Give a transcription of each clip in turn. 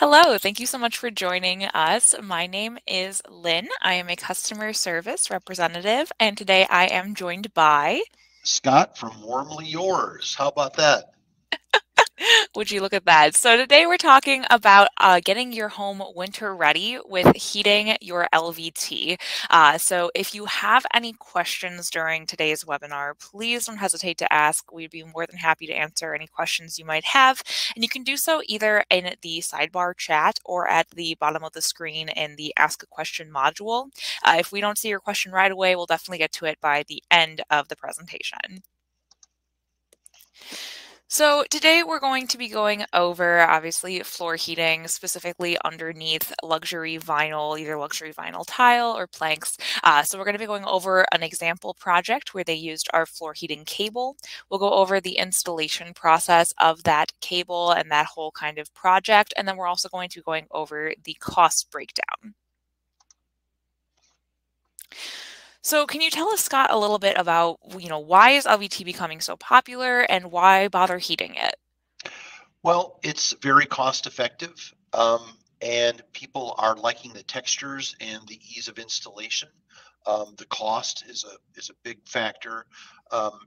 Hello, thank you so much for joining us. My name is Lynn. I am a customer service representative, and today I am joined by Scott from Warmly Yours. How about that? Would you look at that? So today we're talking about getting your home winter ready with heating your LVT. So if you have any questions during today's webinar, please don't hesitate to ask. We'd be more than happy to answer any questions you might have. And you can do so either in the sidebar chat or at the bottom of the screen in the Ask a Question module. If we don't see your question right away, we'll definitely get to it by the end of the presentation. So today we're going to be going over, obviously, floor heating, specifically underneath luxury vinyl, either luxury vinyl tile or planks. So we're going to be going over an example project where they used our floor heating cable. We'll go over the installation process of that cable and that whole kind of project. And then we're also going to be going over the cost breakdown. So can you tell us, Scott, a little bit about, why is LVT becoming so popular and why bother heating it? Well, it's very cost effective and people are liking the textures and the ease of installation. The cost is a big factor.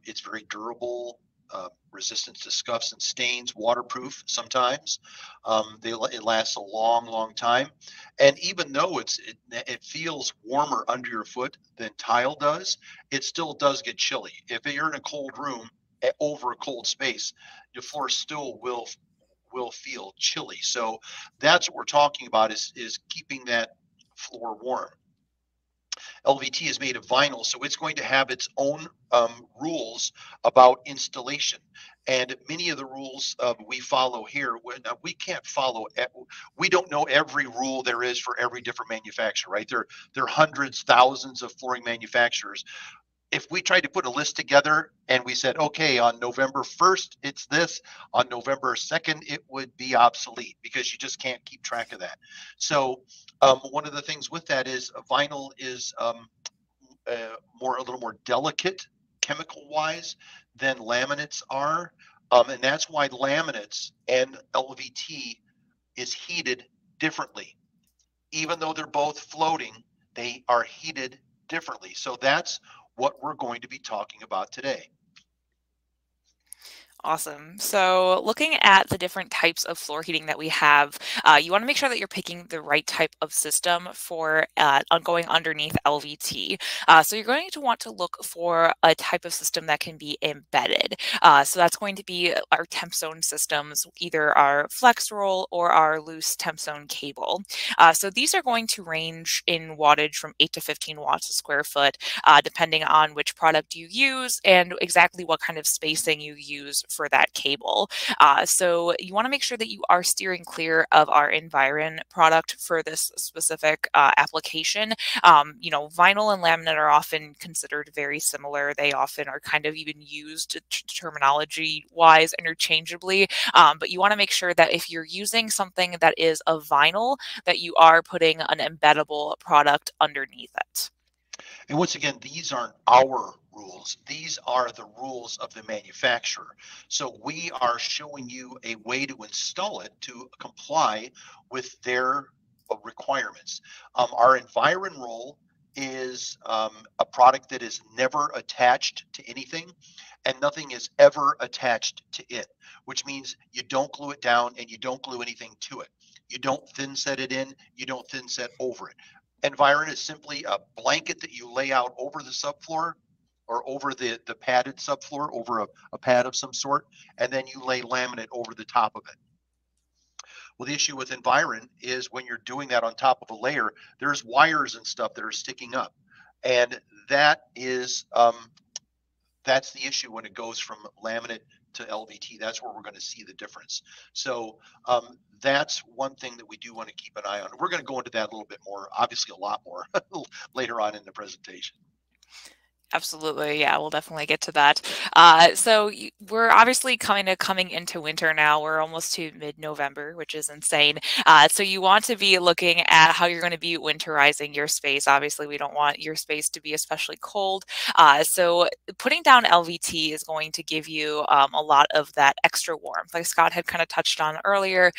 It's very durable, resistance to scuffs and stains, waterproof sometimes. It lasts a long, long time. And even though it feels warmer under your foot than tile does, it still does get chilly. If you're in a cold room over a cold space, your floor still will feel chilly. So that's what we're talking about is keeping that floor warm. LVT is made of vinyl, so it's going to have its own rules about installation. And many of the rules we follow here, we can't follow. We don't know every rule there is for every different manufacturer, right? There are hundreds, thousands of flooring manufacturers. If we tried to put a list together and we said, okay, on November 1st, it's this, on November 2nd, it would be obsolete because you just can't keep track of that. So one of the things with that is vinyl is a little more delicate chemical wise than laminates are. And that's why laminates and LVT is heated differently. Even though they're both floating, they are heated differently. So that's what we're going to be talking about today. Awesome. So looking at the different types of floor heating that we have, you want to make sure that you're picking the right type of system for going underneath LVT. So you're going to want to look for a type of system that can be embedded. So that's going to be our TempZone systems, either our flex roll or our loose TempZone cable. So these are going to range in wattage from 8 to 15 watts a square foot, depending on which product you use and exactly what kind of spacing you use for that cable. So you want to make sure that you are steering clear of our Environ product for this specific application. Vinyl and laminate are often considered very similar. They often are kind of even used terminology wise interchangeably, but you want to make sure that if you're using something that is a vinyl, that you are putting an embeddable product underneath it. And once again, these aren't our rules. These are the rules of the manufacturer. So we are showing you a way to install it to comply with their requirements. Our Environ roll is a product that is never attached to anything, and nothing is ever attached to it, which means you don't glue it down and you don't glue anything to it. You don't thin set it in, you don't thin set over it. Environ is simply a blanket that you lay out over the subfloor or over the padded subfloor, over a pad of some sort, and then you lay laminate over the top of it. Well, the issue with Environ is when you're doing that on top of a layer, there's wires and stuff that are sticking up. And that is, that's the issue when it goes from laminate to LVT. That's where we're going to see the difference. So that's one thing that we do want to keep an eye on. We're going to go into that a little bit more, obviously a lot more later on in the presentation. Absolutely. Yeah, we'll definitely get to that. So we're obviously coming into winter now. We're almost to mid-November, which is insane. So you want to be looking at how you're going to be winterizing your space. Obviously, we don't want your space to be especially cold. So putting down LVT is going to give you a lot of that extra warmth, like Scott had kind of touched on earlier.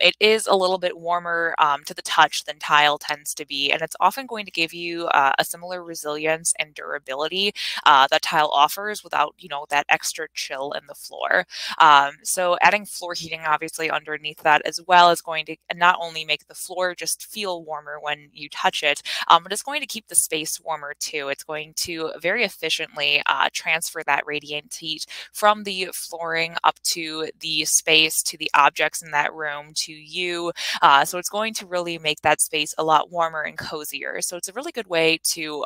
It is a little bit warmer to the touch than tile tends to be, and it's often going to give you a similar resilience and durability that tile offers without, you know, that extra chill in the floor. So adding floor heating obviously underneath that as well is going to not only make the floor just feel warmer when you touch it, but it's going to keep the space warmer too. It's going to very efficiently transfer that radiant heat from the flooring up to the space, to the objects in that room, to you. So it's going to really make that space a lot warmer and cozier. So it's a really good way to,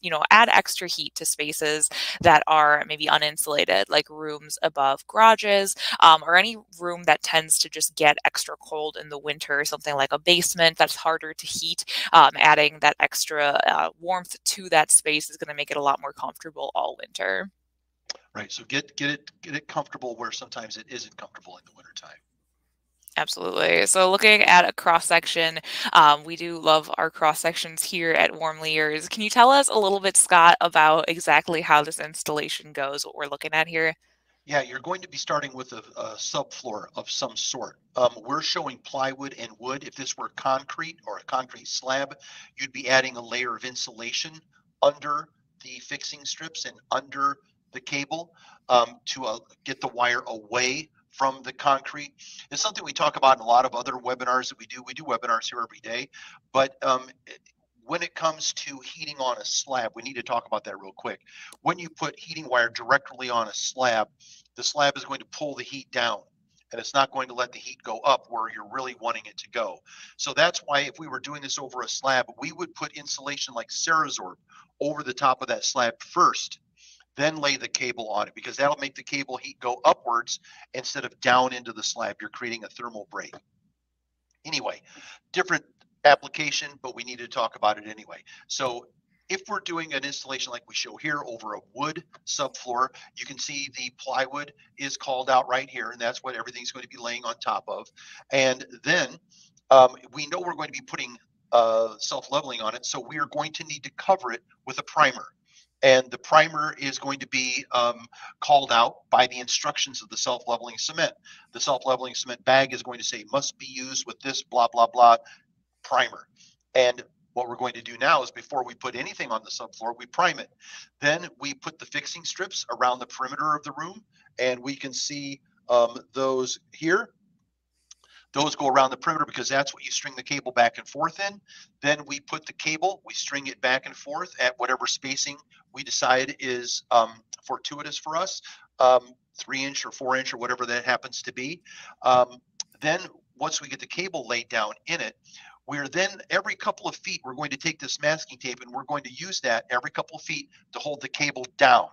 you know, add extra heat to spaces that are maybe uninsulated, like rooms above garages, or any room that tends to just get extra cold in the winter, something like a basement that's harder to heat. Adding that extra warmth to that space is going to make it a lot more comfortable all winter. Right. So get it comfortable where sometimes it isn't comfortable in the wintertime. Absolutely. So looking at a cross section, we do love our cross sections here at Warmly Yours. Can you tell us a little bit, Scott, about exactly how this installation goes, what we're looking at here? Yeah, you're going to be starting with a subfloor of some sort. We're showing plywood and wood. If this were concrete or a concrete slab, you'd be adding a layer of insulation under the fixing strips and under the cable to get the wire away from the concrete. It's something we talk about in a lot of other webinars that we do. We do webinars here every day, but when it comes to heating on a slab, we need to talk about that real quick. When you put heating wire directly on a slab, the slab is going to pull the heat down and it's not going to let the heat go up where you're really wanting it to go. So that's why if we were doing this over a slab, we would put insulation like Cerazorb over the top of that slab first, then lay the cable on it, because that'll make the cable heat go upwards instead of down into the slab. You're creating a thermal break. Anyway, different application, but we need to talk about it anyway. So if we're doing an installation like we show here over a wood subfloor, you can see the plywood is called out right here, and that's what everything's going to be laying on top of. And then we know we're going to be putting self-leveling on it, so we are going to need to cover it with a primer. And the primer is going to be called out by the instructions of the self-leveling cement. The self-leveling cement bag is going to say must be used with this blah, blah, blah primer. And what we're going to do now is before we put anything on the subfloor, we prime it. Then we put the fixing strips around the perimeter of the room, and we can see those here. Those go around the perimeter because that's what you string the cable back and forth in. Then we put the cable, we string it back and forth at whatever spacing we decide is fortuitous for us, 3-inch or 4-inch or whatever that happens to be. Then once we get the cable laid down in it, we're then every couple of feet, we're going to take this masking tape and we're going to use that every couple of feet to hold the cable down,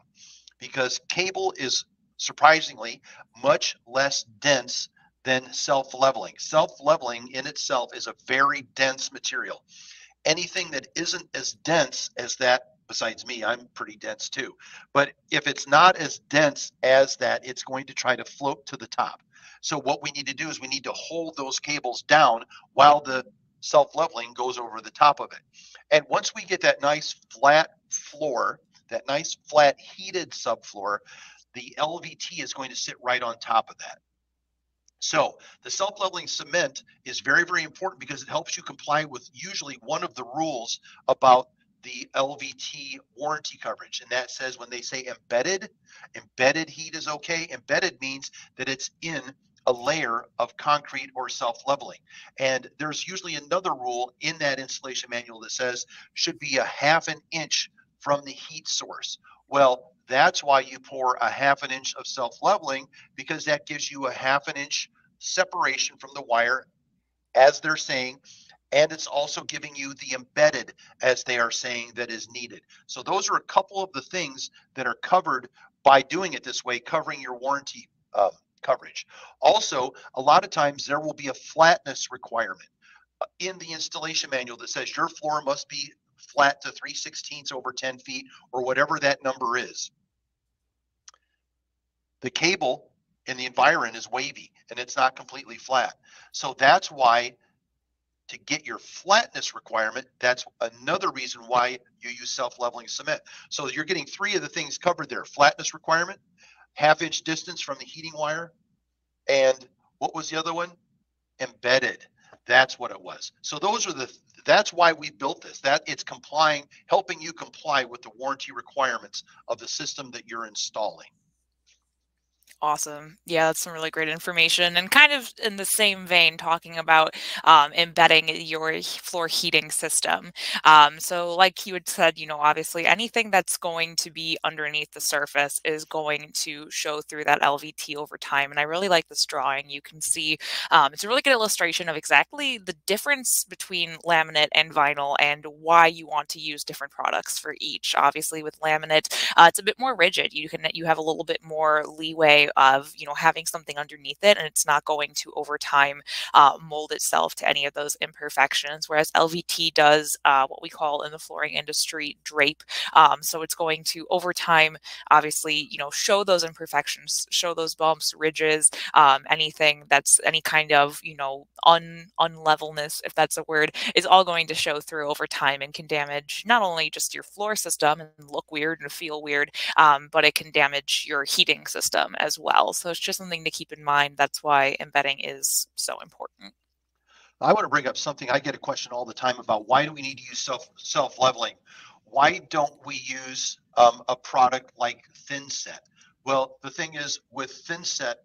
because cable is surprisingly much less dense than self-leveling. Self-leveling in itself is a very dense material. Anything that isn't as dense as that, besides me, I'm pretty dense too, but if it's not as dense as that, it's going to try to float to the top. So what we need to do is we need to hold those cables down while the self-leveling goes over the top of it. And once we get that nice flat floor, that nice flat heated subfloor, the LVT is going to sit right on top of that. So the self-leveling cement is very, very important because it helps you comply with usually one of the rules about the LVT warranty coverage. And that says when they say embedded, embedded heat is okay. Embedded means that it's in a layer of concrete or self-leveling. And there's usually another rule in that installation manual that says should be a 1/2 inch from the heat source. Well, that's why you pour a 1/2 inch of self-leveling, because that gives you a 1/2 inch separation from the wire, as they're saying, and it's also giving you the embedded, as they are saying, that is needed. So those are a couple of the things that are covered by doing it this way, covering your warranty coverage. Also, a lot of times there will be a flatness requirement in the installation manual that says your floor must be flat to 3/16 over 10 feet or whatever that number is. The cable in the Environ is wavy and it's not completely flat. So that's why, to get your flatness requirement, that's another reason why you use self-leveling cement. So you're getting three of the things covered there: flatness requirement, half-inch distance from the heating wire, and what was the other one? Embedded. That's what it was. So those are the, that's why we built this. That it's complying, helping you comply with the warranty requirements of the system that you're installing. Awesome. Yeah, that's some really great information, and kind of in the same vein, talking about embedding your floor heating system. So like you had said, you know, obviously anything that's going to be underneath the surface is going to show through that LVT over time. And I really like this drawing. You can see it's a really good illustration of exactly the difference between laminate and vinyl and why you want to use different products for each. Obviously with laminate, it's a bit more rigid. You have a little bit more leeway of, you know, having something underneath it, and it's not going to over time mold itself to any of those imperfections, whereas LVT does what we call in the flooring industry drape. So it's going to over time, obviously, you know, show those imperfections, show those bumps, ridges, anything that's any kind of, you know, unlevelness, if that's a word, is all going to show through over time and can damage not only just your floor system and look weird and feel weird, but it can damage your heating system as well. So it's just something to keep in mind. That's why embedding is so important. I want to bring up something. I get a question all the time about, why do we need to use self-leveling? Why don't we use a product like thinset? Well, the thing is, with thinset,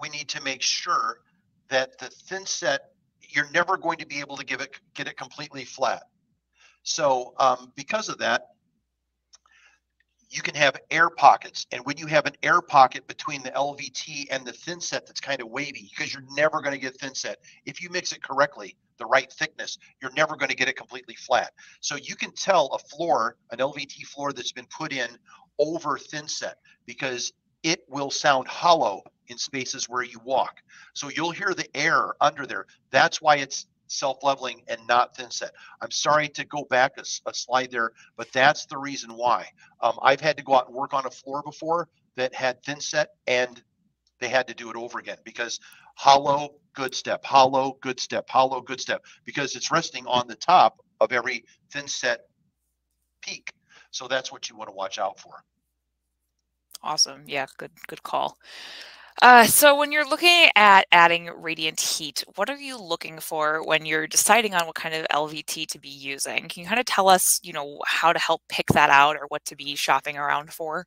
we need to make sure that the thinset, you're never going to be able to get it completely flat. So because of that, you can have air pockets. And when you have an air pocket between the LVT and the thinset, that's kind of wavy, because you're never going to get thinset. If you mix it correctly, the right thickness, you're never going to get it completely flat. So you can tell a floor, an LVT floor that's been put in over thinset, because it will sound hollow in spaces where you walk. So you'll hear the air under there. That's why it's self-leveling and not thinset. I'm sorry to go back a slide there, but that's the reason why. I've had to go out and work on a floor before that had thinset, and they had to do it over again because hollow, good step, hollow, good step, hollow, good step, because it's resting on the top of every thinset peak. So that's what you want to watch out for. Awesome. Yeah, good call. So when you're looking at adding radiant heat, what are you looking for when you're deciding on what kind of LVT to be using? Can you kind of tell us, you know, how to help pick that out or what to be shopping around for?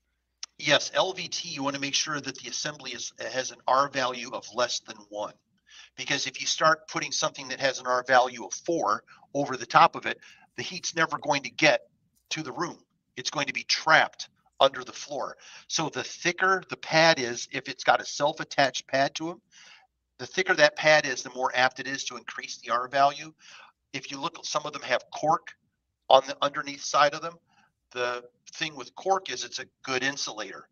Yes, LVT, you want to make sure that the assembly has an R value of less than 1. Because if you start putting something that has an R value of 4 over the top of it, the heat's never going to get to the room. It's going to be trapped under the floor. So the thicker the pad is, if it's got a self-attached pad to them, the thicker that pad is, the more apt it is to increase the R value. If you look, some of them have cork on the underneath side of them. The thing with cork is it's a good insulator.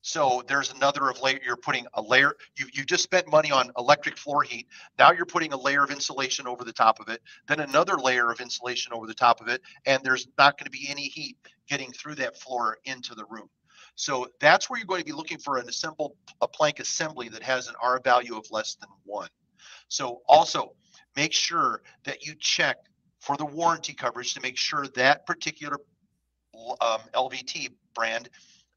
So there's another of layer, you're putting a layer, you just spent money on electric floor heat. Now you're putting a layer of insulation over the top of it, then another layer of insulation over the top of it, and there's not going to be any heat getting through that floor into the room. So that's where you're going to be looking for a plank assembly that has an R value of less than 1. So also make sure that you check for the warranty coverage to make sure that particular LVT brand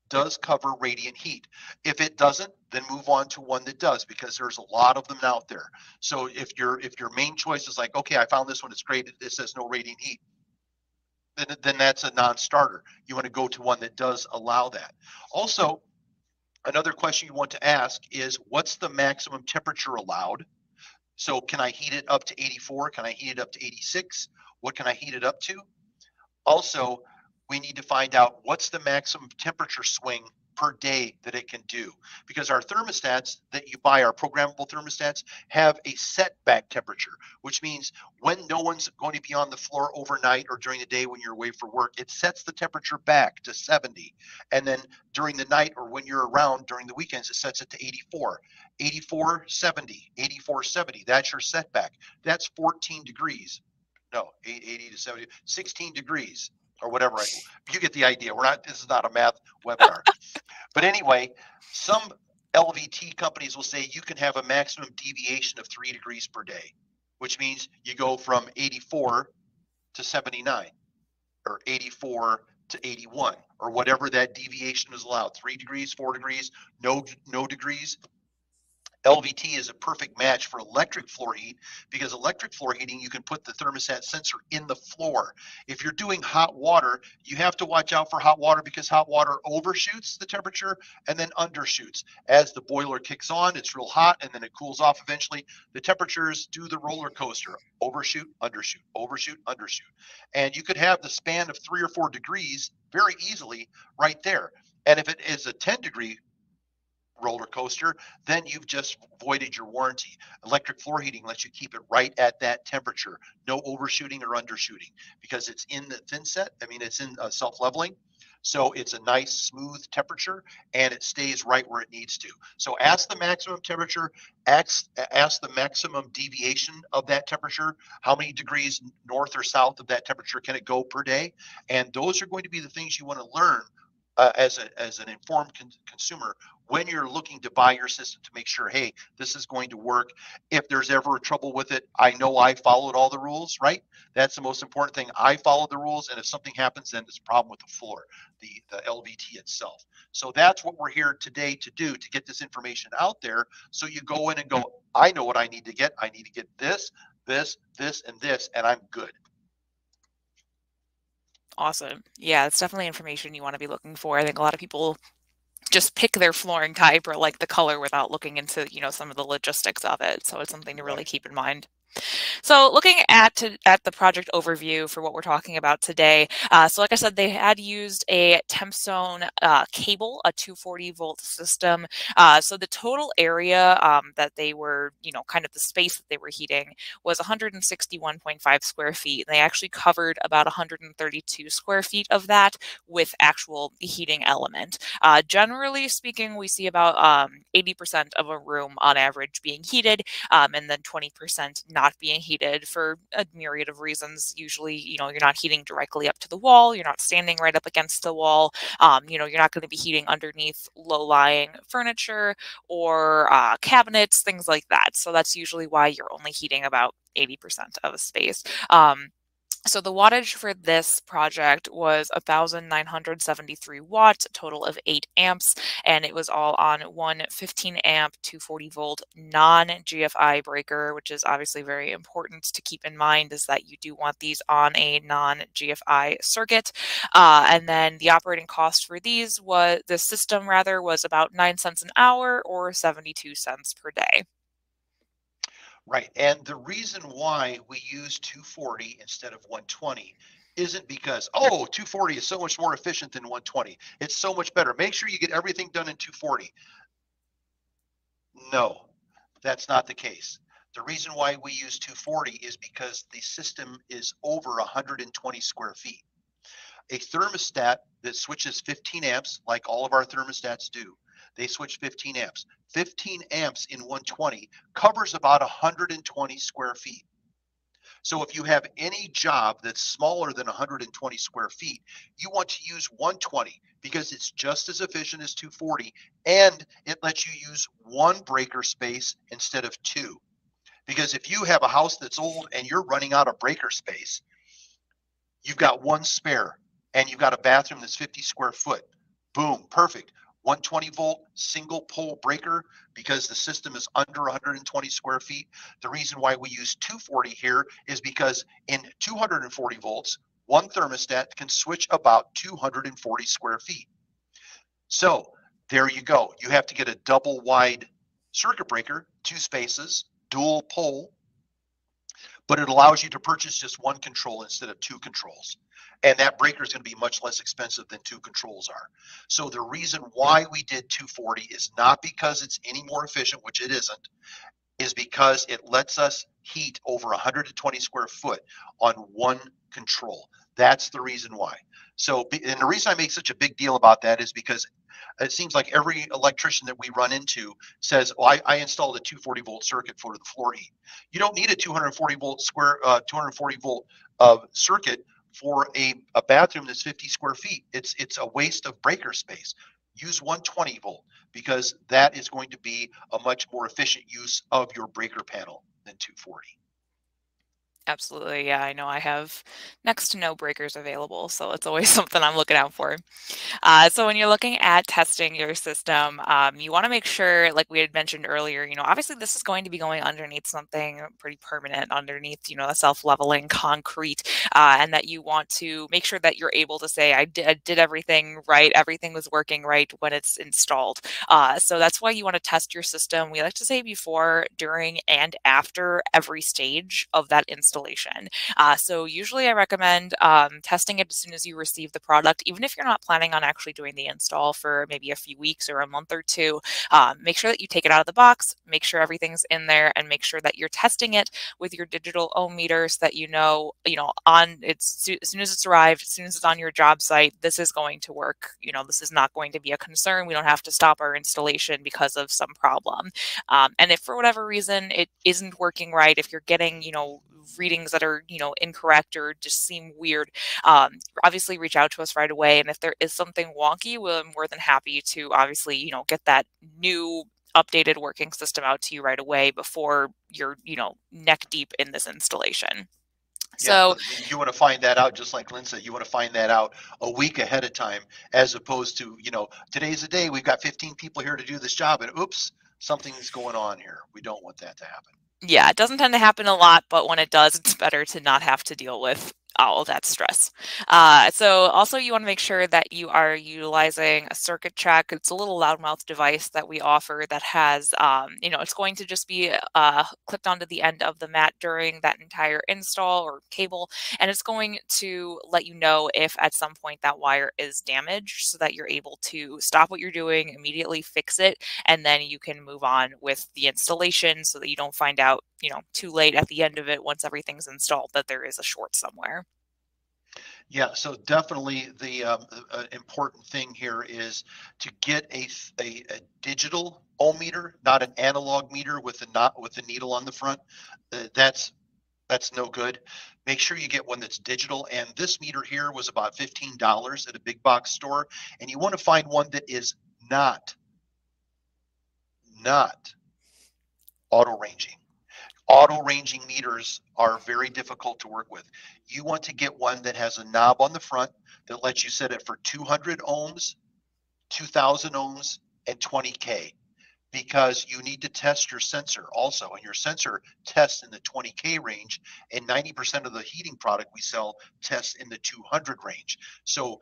does cover radiant heat. If it doesn't, then move on to one that does, because there's a lot of them out there. So if your main choice is like, okay, I found this one, it's great, it says no radiant heat, then that's a non-starter. You want to go to one that does allow that. Also, another question you want to ask is, what's the maximum temperature allowed? So can I heat it up to 84? Can I heat it up to 86? What can I heat it up to? Also, we need to find out what's the maximum temperature swing per day that it can do, because our thermostats that you buy, our programmable thermostats, have a setback temperature, which means when no one's going to be on the floor overnight or during the day when you're away for work, it sets the temperature back to 70. And then during the night or when you're around during the weekends, it sets it to 84. 84, 70, 84, 70, that's your setback. That's 14 degrees. No, 80 to 70, 16 degrees or whatever. You get the idea. We're not, this is not a math webinar. But anyway, some LVT companies will say you can have a maximum deviation of 3 degrees per day, which means you go from 84 to 79 or 84 to 81 or whatever that deviation is allowed. 3 degrees, 4 degrees, no degrees. LVT is a perfect match for electric floor heat because electric floor heating, you can put the thermostat sensor in the floor. If you're doing hot water, you have to watch out for hot water because hot water overshoots the temperature and then undershoots. As the boiler kicks on, it's real hot and then it cools off eventually. The temperatures do the roller coaster, overshoot, undershoot, overshoot, undershoot. And you could have the span of 3 or 4 degrees very easily right there. And if it is a 10-degree roller coaster, then you've just voided your warranty. Electric floor heating lets you keep it right at that temperature, no overshooting or undershooting, because it's in the thin set. I mean, it's in self-leveling, so it's a nice smooth temperature and it stays right where it needs to. So ask the maximum temperature, ask the maximum deviation of that temperature, how many degrees north or south of that temperature can it go per day, and those are going to be the things you want to learn as an informed consumer when you're looking to buy your system, to make sure, hey, this is going to work. If there's ever trouble with it, I know I followed all the rules, right? That's the most important thing. I followed the rules, and if something happens, then there's a problem with the floor, the LVT itself. So that's what we're here today to do, to get this information out there. So you go in and go, I know what I need to get. I need to get this, this, this, and this, and I'm good. Awesome. Yeah, it's definitely information you want to be looking for. I think a lot of people just pick their flooring type or like the color without looking into, you know, some of the logistics of it. So it's something to really keep in mind. So looking at the project overview for what we're talking about today, so like I said, they had used a TempZone cable, a 240-volt system. So the total area that they were, you know, kind of the space that they were heating was 161.5 square feet. They actually covered about 132 square feet of that with actual heating element. Generally speaking, we see about 80% of a room on average being heated, and then 20% not being heated for a myriad of reasons. Usually, you know, you're not heating directly up to the wall, you're not standing right up against the wall, you know, you're not going to be heating underneath low-lying furniture or cabinets, things like that. So that's usually why you're only heating about 80% of a space. So the wattage for this project was 1,973 watts, a total of 8 amps, and it was all on one 15-amp, 240-volt non-GFI breaker, which is obviously very important to keep in mind, is that you do want these on a non-GFI circuit. And then the operating cost for these was, the system rather, was about 9 cents an hour or 72 cents per day. Right. And the reason why we use 240 instead of 120 isn't because, oh, 240 is so much more efficient than 120. It's so much better. Make sure you get everything done in 240. No, that's not the case. The reason why we use 240 is because the system is over 120 square feet. A thermostat that switches 15 amps, like all of our thermostats do, they switch 15 amps. 15 amps in 120 covers about 120 square feet. So if you have any job that's smaller than 120 square feet, you want to use 120 because it's just as efficient as 240, and it lets you use one breaker space instead of two. Because if you have a house that's old and you're running out of breaker space, you've got one spare and you've got a bathroom that's 50 square foot. Boom, perfect. 120 volt single pole breaker because the system is under 120 square feet. The reason why we use 240 here is because in 240 volts, one thermostat can switch about 240 square feet. So there you go. You have to get a double wide circuit breaker, two spaces, dual pole, but it allows you to purchase just one control instead of two controls. And that breaker is going to be much less expensive than two controls are. So the reason why we did 240 is not because it's any more efficient, which it isn't, is because it lets us heat over 120 square foot on one control. That's the reason why. So, and the reason I make such a big deal about that is because it seems like every electrician that we run into says, "Oh, I installed a 240 volt circuit for the floor heat." You don't need a 240 volt circuit for a bathroom that's 50 square feet. It's a waste of breaker space. Use 120 volt because that is going to be a much more efficient use of your breaker panel than 240. Absolutely. Yeah, I know I have next to no breakers available, so it's always something I'm looking out for. So when you're looking at testing your system, you want to make sure, like we had mentioned earlier, you know, obviously this is going to be going underneath something pretty permanent, underneath, you know, a self-leveling concrete, and that you want to make sure that you're able to say, I did everything right, everything was working right when it's installed. So that's why you want to test your system. We like to say before, during, and after every stage of that installation. So usually I recommend testing it as soon as you receive the product, even if you're not planning on actually doing the install for maybe a few weeks or a month or two. Make sure that you take it out of the box, make sure everything's in there, and make sure that you're testing it with your digital ohm meter so that you know, on it's as soon as it's arrived, as soon as it's on your job site, this is going to work. You know, this is not going to be a concern. We don't have to stop our installation because of some problem. And if for whatever reason it isn't working right, if you're getting, you know, readings that are, you know, incorrect or just seem weird, obviously reach out to us right away. And if there is something wonky, we're more than happy to obviously, you know, get that new updated working system out to you right away before you're, you know, neck deep in this installation. Yeah, so you want to find that out, just like Lynn said, you want to find that out a week ahead of time, as opposed to, you know, today's the day, we've got 15 people here to do this job and oops, something's going on here. We don't want that to happen. Yeah, it doesn't tend to happen a lot, but when it does, it's better to not have to deal with all that stress. So also you want to make sure that you are utilizing a circuit track. It's a little loudmouth device that we offer that has, you know, it's going to just be clipped onto the end of the mat during that entire install or cable. And it's going to let you know if at some point that wire is damaged so that you're able to stop what you're doing, immediately fix it, and then you can move on with the installation so that you don't find out, you know, too late at the end of it, once everything's installed, that there is a short somewhere. Yeah, so definitely the important thing here is to get a digital ohm meter, not an analog meter with a needle on the front. That's no good. Make sure you get one that's digital. And this meter here was about $15 at a big box store, and you want to find one that is not auto ranging. Auto ranging meters are very difficult to work with. You want to get one that has a knob on the front that lets you set it for 200 ohms, 2000 ohms, and 20K, because you need to test your sensor also. And your sensor tests in the 20K range, and 90% of the heating product we sell tests in the 200 range. So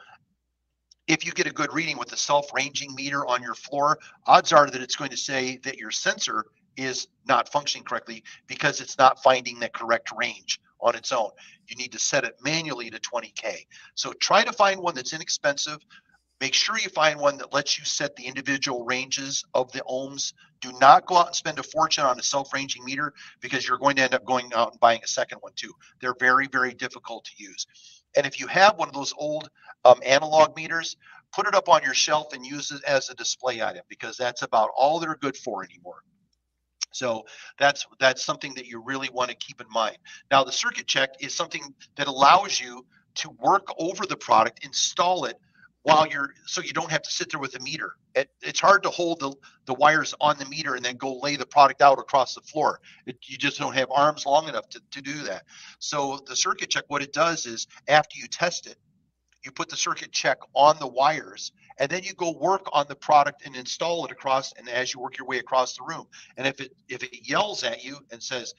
if you get a good reading with a self-ranging meter on your floor, odds are that it's going to say that your sensor is not functioning correctly because it's not finding the correct range on its own. You need to set it manually to 20K. So try to find one that's inexpensive. Make sure you find one that lets you set the individual ranges of the ohms. Do not go out and spend a fortune on a self-ranging meter, because you're going to end up going out and buying a second one too. They're very, very difficult to use. And if you have one of those old analog meters, put it up on your shelf and use it as a display item, because that's about all they're good for anymore. So that's something that you really want to keep in mind. Now, the circuit check is something that allows you to work over the product, install it while you're, so you don't have to sit there with a meter. It's hard to hold the wires on the meter and then go lay the product out across the floor. You just don't have arms long enough to do that. So the circuit check, what it does is after you test it, you put the circuit check on the wires, and then you go work on the product and install it across, and as you work your way across the room. And if it yells at you and says,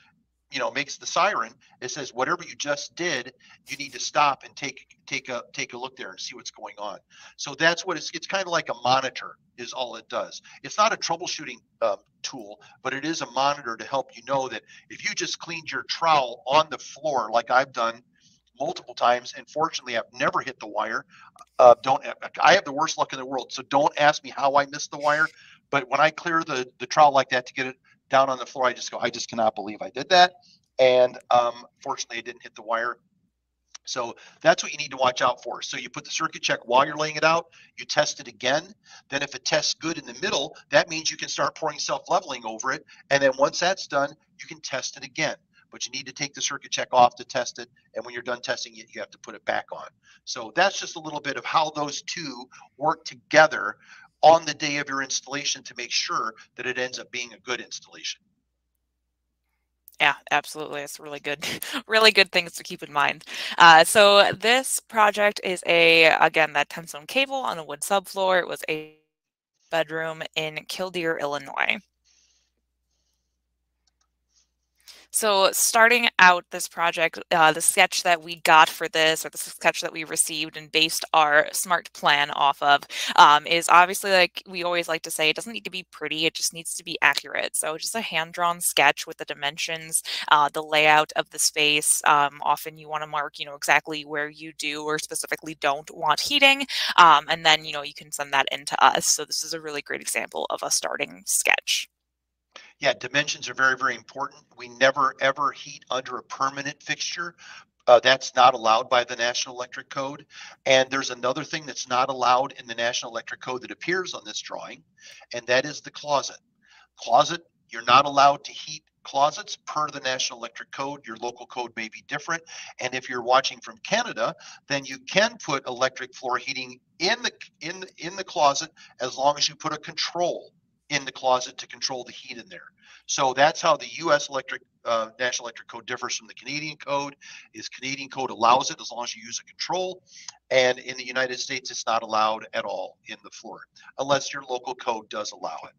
you know, makes the siren, it says, whatever you just did, you need to stop and take a look there and see what's going on. So that's what it's kind of like a monitor is all it does. It's not a troubleshooting tool, but it is a monitor to help you know that if you just cleaned your trowel on the floor like I've done multiple times, and fortunately I've never hit the wire. I have the worst luck in the world, so don't ask me how I missed the wire. But when I clear the trowel like that to get it down on the floor, I just cannot believe I did that. And fortunately I didn't hit the wire. So that's what you need to watch out for. So you put the circuit check while you're laying it out, you test it again. Then if it tests good in the middle, that means you can start pouring self-leveling over it. And then once that's done, you can test it again. But you need to take the circuit check off to test it. And when you're done testing it, you have to put it back on. So that's just a little bit of how those two work together on the day of your installation to make sure that it ends up being a good installation. Yeah, absolutely. It's really good, really good things to keep in mind. So this project is again, that TempZone cable on a wood subfloor. It was a bedroom in Killdeer, Illinois. So starting out this project, the sketch that we got for this, or the sketch that we received and based our smart plan off of, is obviously, like we always like to say, it doesn't need to be pretty, it just needs to be accurate. So just a hand-drawn sketch with the dimensions, the layout of the space. Often you want to mark, exactly where you do or specifically don't want heating. And then, you can send that in to us. So this is a really great example of a starting sketch. Yeah, dimensions are very, very important. We never, ever heat under a permanent fixture. That's not allowed by the National Electric Code. And there's another thing that's not allowed in the National Electric Code that appears on this drawing, and that is the closet. Closet, you're not allowed to heat closets per the National Electric Code. Your local code may be different. And if you're watching from Canada, then you can put electric floor heating in the closet as long as you put a control in the closet to control the heat in there. So that's how the U.S. National Electric Code differs from the Canadian Code. Is Canadian Code allows it as long as you use a control, and in the United States it's not allowed at all in the floor unless your local code does allow it.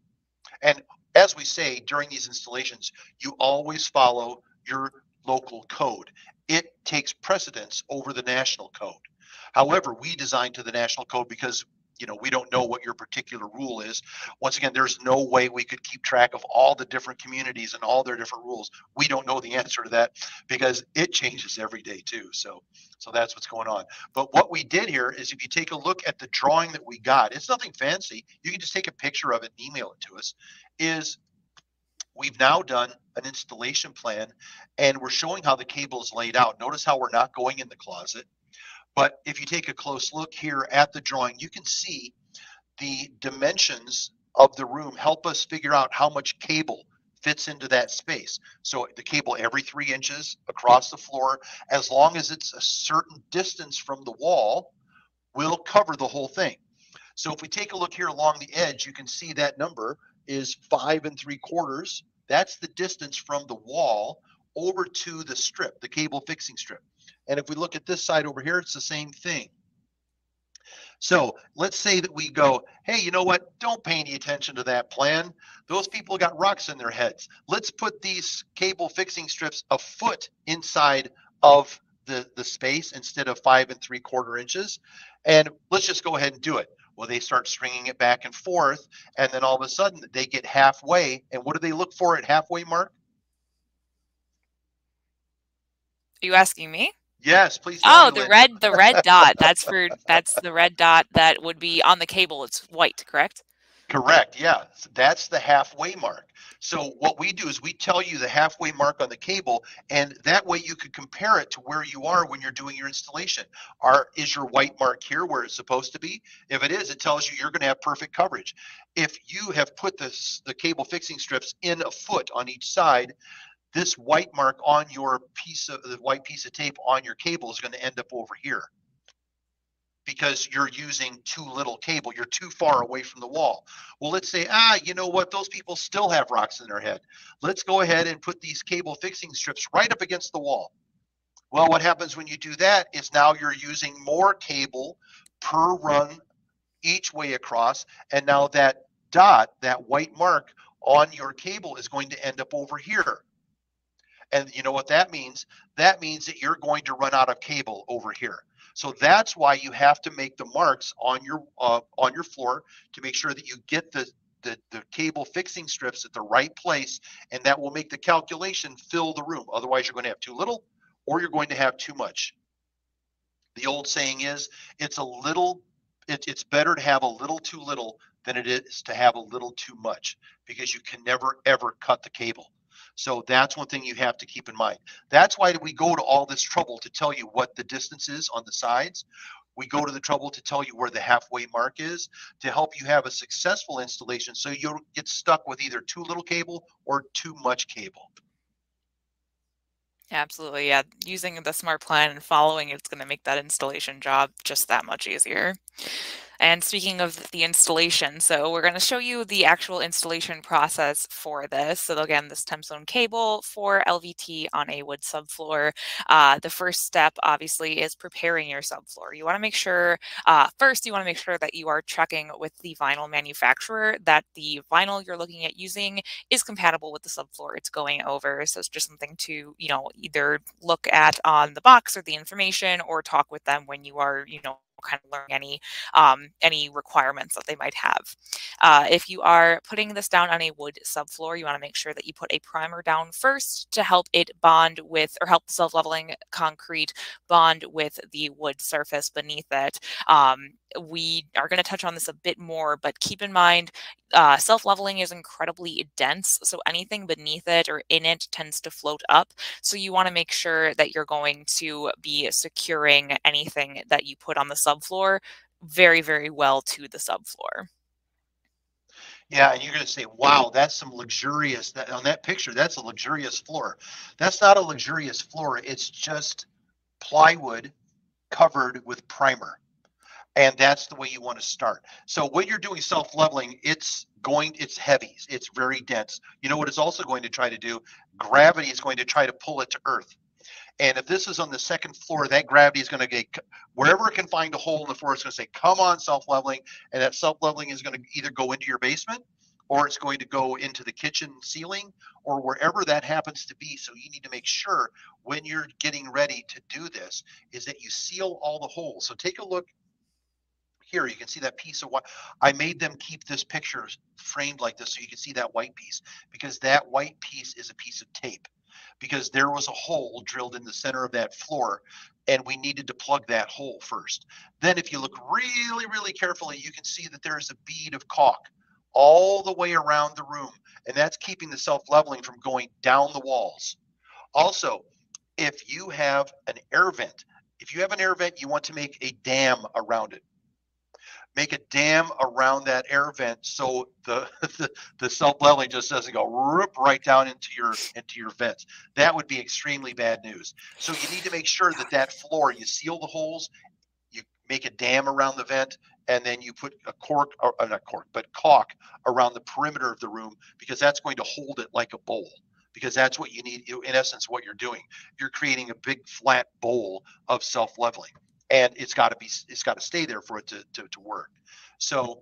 And as we say during these installations, you always follow your local code. It takes precedence over the national code. However, we design to the national code because we don't know what your particular rule is. Once again, there's no way we could keep track of all the different communities and all their different rules. We don't know the answer to that because it changes every day too. So that's what's going on. But what we did here is, if you take a look at the drawing that we got, it's nothing fancy. You can just take a picture of it and email it to us. We've now done an installation plan, and we're showing how the cable is laid out. Notice how we're not going in the closet. But if you take a close look here at the drawing, you can see the dimensions of the room help us figure out how much cable fits into that space. So the cable every 3 inches across the floor, as long as it's a certain distance from the wall, will cover the whole thing. So if we take a look here along the edge, you can see that number is 5 3/4. That's the distance from the wall over to the strip, the cable fixing strip. And if we look at this side over here, it's the same thing. So let's say that we go, hey, you know what? Don't pay any attention to that plan. Those people got rocks in their heads. Let's put these cable fixing strips a foot inside of the space instead of 5 3/4 inches. And let's just go ahead and do it. Well, they start stringing it back and forth. And then all of a sudden they get halfway. And what do they look for at halfway mark? Are you asking me? Yes, please. Oh, the red dot. That's the red dot that would be on the cable. It's white, correct? Correct. Yeah, so that's the halfway mark. So what we do is we tell you the halfway mark on the cable, and that way you could compare it to where you are when you're doing your installation. Is your white mark here where it's supposed to be? If it is, it tells you you're going to have perfect coverage. If you have put the cable fixing strips in a foot on each side, this white mark on your white piece of tape on your cable is going to end up over here because you're using too little cable. You're too far away from the wall. Well, let's say, you know what? Those people still have rocks in their head. Let's go ahead and put these cable fixing strips right up against the wall. Well, what happens when you do that is now you're using more cable per run each way across. And now that dot, that white mark on your cable is going to end up over here. And you know what that means? That means that you're going to run out of cable over here. So that's why you have to make the marks on your floor to make sure that you get the cable fixing strips at the right place, and that will make the calculation fill the room. Otherwise, you're going to have too little or you're going to have too much. The old saying is, it's better to have a little too little than it is to have a little too much, because you can never, ever cut the cable. So that's one thing you have to keep in mind. That's why we go to all this trouble to tell you what the distance is on the sides. We go to the trouble to tell you where the halfway mark is to help you have a successful installation, so you don't get stuck with either too little cable or too much cable. Absolutely, yeah. Using the smart plan and following it's going to make that installation job just that much easier. And speaking of the installation, so we're going to show you the actual installation process for this. So again, this TempZone cable for LVT on a wood subfloor. The first step, obviously, is preparing your subfloor. You want to make sure, first, you want to make sure that you are checking with the vinyl manufacturer that the vinyl you're looking at using is compatible with the subfloor it's going over. So it's just something to, you know, either look at on the box or the information, or talk with them when you are, you know, kind of learn any requirements that they might have. If you are putting this down on a wood subfloor, you want to make sure that you put a primer down first to help it bond with, or help the self-leveling concrete bond with the wood surface beneath it. We are going to touch on this a bit more, but keep in mind, self-leveling is incredibly dense, so anything beneath it or in it tends to float up. So you want to make sure that you're going to be securing anything that you put on the subfloor very, very well to the subfloor. Yeah, and you're going to say, wow, that's some luxurious, that, on that picture, that's a luxurious floor. That's not a luxurious floor. It's just plywood covered with primer. And that's the way you want to start. So when you're doing self-leveling, it's heavy, it's very dense. You know what it's also going to try to do? Gravity is going to try to pull it to earth. And if this is on the second floor, that gravity is going to get, wherever it can find a hole in the floor, it's going to say, come on, self-leveling. And that self-leveling is going to either go into your basement, or it's going to go into the kitchen ceiling, or wherever that happens to be. So you need to make sure when you're getting ready to do this is that you seal all the holes. So take a look. Here you can see that piece of white. I made them keep this picture framed like this so you can see that white piece, because that white piece is a piece of tape, because there was a hole drilled in the center of that floor and we needed to plug that hole first. Then if you look really, really carefully, you can see that there is a bead of caulk all the way around the room, and that's keeping the self-leveling from going down the walls. Also, if you have an air vent, you want to make a dam around it. Make a dam around that air vent so the self-leveling just doesn't go rip right down into your vents. That would be extremely bad news. So you need to make sure that that floor, you seal the holes, you make a dam around the vent, and then you put a caulk around the perimeter of the room, because that's going to hold it like a bowl. Because that's what you need, in essence, what you're doing. You're creating a big flat bowl of self-leveling. And it's got to stay there for it to work. So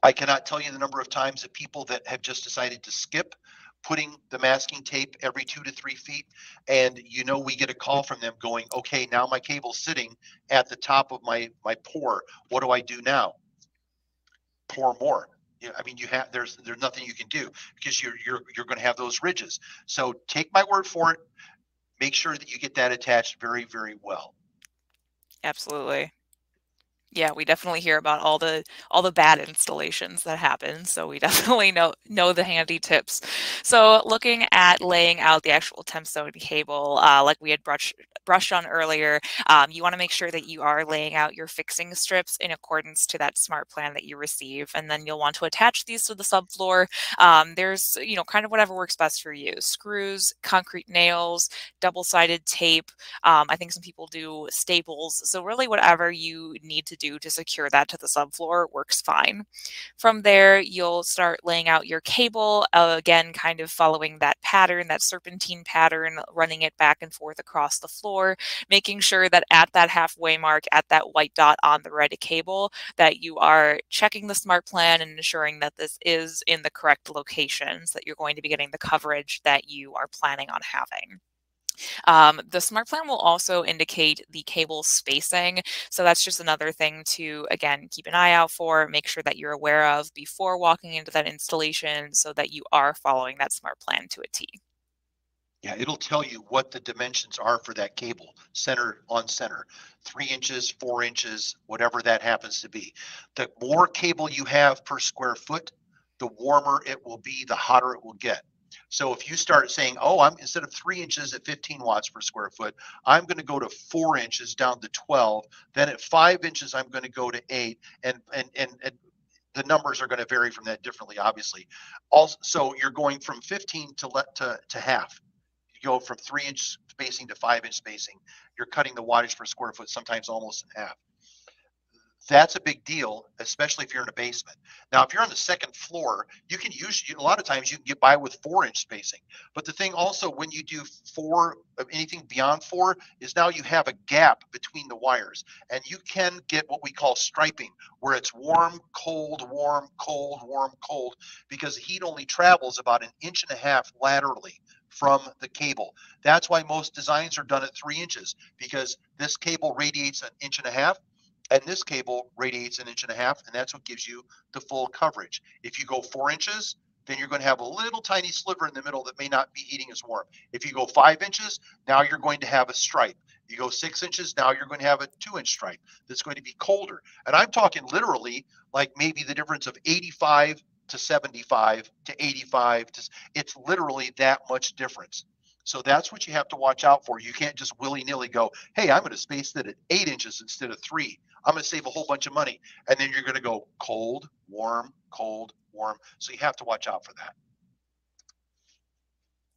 I cannot tell you the number of times that people that have just decided to skip putting the masking tape every 2 to 3 feet. And, you know, we get a call from them going, okay, now my cable's sitting at the top of my pour. What do I do now? Pour more. I mean, there's nothing you can do, because you're going to have those ridges. So take my word for it. Make sure that you get that attached very, very well. Absolutely. Yeah, we definitely hear about all the bad installations that happen, so we definitely know the handy tips. So looking at laying out the actual TempZone cable, like we had brushed on earlier, you want to make sure that you are laying out your fixing strips in accordance to that smart plan that you receive, and then you'll want to attach these to the subfloor. There's, you know, kind of whatever works best for you: screws, concrete nails, double-sided tape. I think some people do staples. So really, whatever you need to do to secure that to the subfloor works fine. From there, you'll start laying out your cable, again, kind of following that pattern, that serpentine pattern, running it back and forth across the floor, making sure that at that halfway mark, at that white dot on the red cable, that you are checking the smart plan and ensuring that this is in the correct locations, that you're going to be getting the coverage that you are planning on having. The smart plan will also indicate the cable spacing. So that's just another thing to, again, keep an eye out for, make sure that you're aware of before walking into that installation so that you are following that smart plan to a T. Yeah, it'll tell you what the dimensions are for that cable, center on center, 3 inches, 4 inches, whatever that happens to be. The more cable you have per square foot, the warmer it will be, the hotter it will get. So if you start saying, oh, I'm instead of 3 inches at 15 watts per square foot, I'm going to go to 4 inches down to 12. Then at 5 inches, I'm going to go to 8. And the numbers are going to vary from that differently, obviously. Also, so you're going from 15 to half. You go from 3-inch spacing to 5-inch spacing. You're cutting the wattage per square foot sometimes almost in half. That's a big deal, especially if you're in a basement. Now, if you're on the second floor, you can usually, a lot of times you can get by with 4-inch spacing. But the thing also, when you do 4, anything beyond 4, is now you have a gap between the wires. And you can get what we call striping, where it's warm, cold, warm, cold, warm, cold, because the heat only travels about 1.5 inches laterally from the cable. That's why most designs are done at 3 inches, because this cable radiates 1.5 inches. And this cable radiates 1.5 inches, and that's what gives you the full coverage. If you go 4 inches, then you're going to have a little tiny sliver in the middle that may not be heating as warm. If you go 5 inches, now you're going to have a stripe. You go 6 inches, now you're going to have a 2-inch stripe that's going to be colder. And I'm talking literally like maybe the difference of 85 to 75 to 85. It's literally that much difference. So that's what you have to watch out for. You can't just willy-nilly go, hey, I'm going to space that at 8 inches instead of 3. I'm going to save a whole bunch of money. And then you're going to go cold, warm, cold, warm. So you have to watch out for that.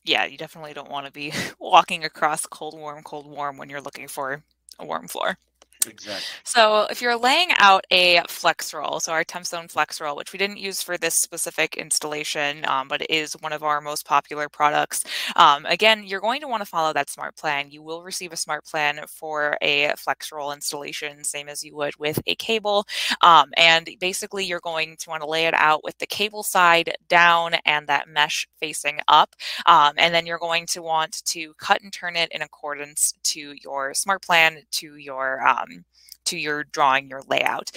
Yeah, you definitely don't want to be walking across cold, warm when you're looking for a warm floor. Exactly. So if you're laying out a flex roll, so our TempZone flex roll, which we didn't use for this specific installation, but it is one of our most popular products. Again, you're going to want to follow that smart plan. You will receive a smart plan for a flex roll installation, same as you would with a cable. And basically, you're going to want to lay it out with the cable side down and that mesh facing up. And then you're going to want to cut and turn it in accordance to your smart plan, to your drawing, your layout.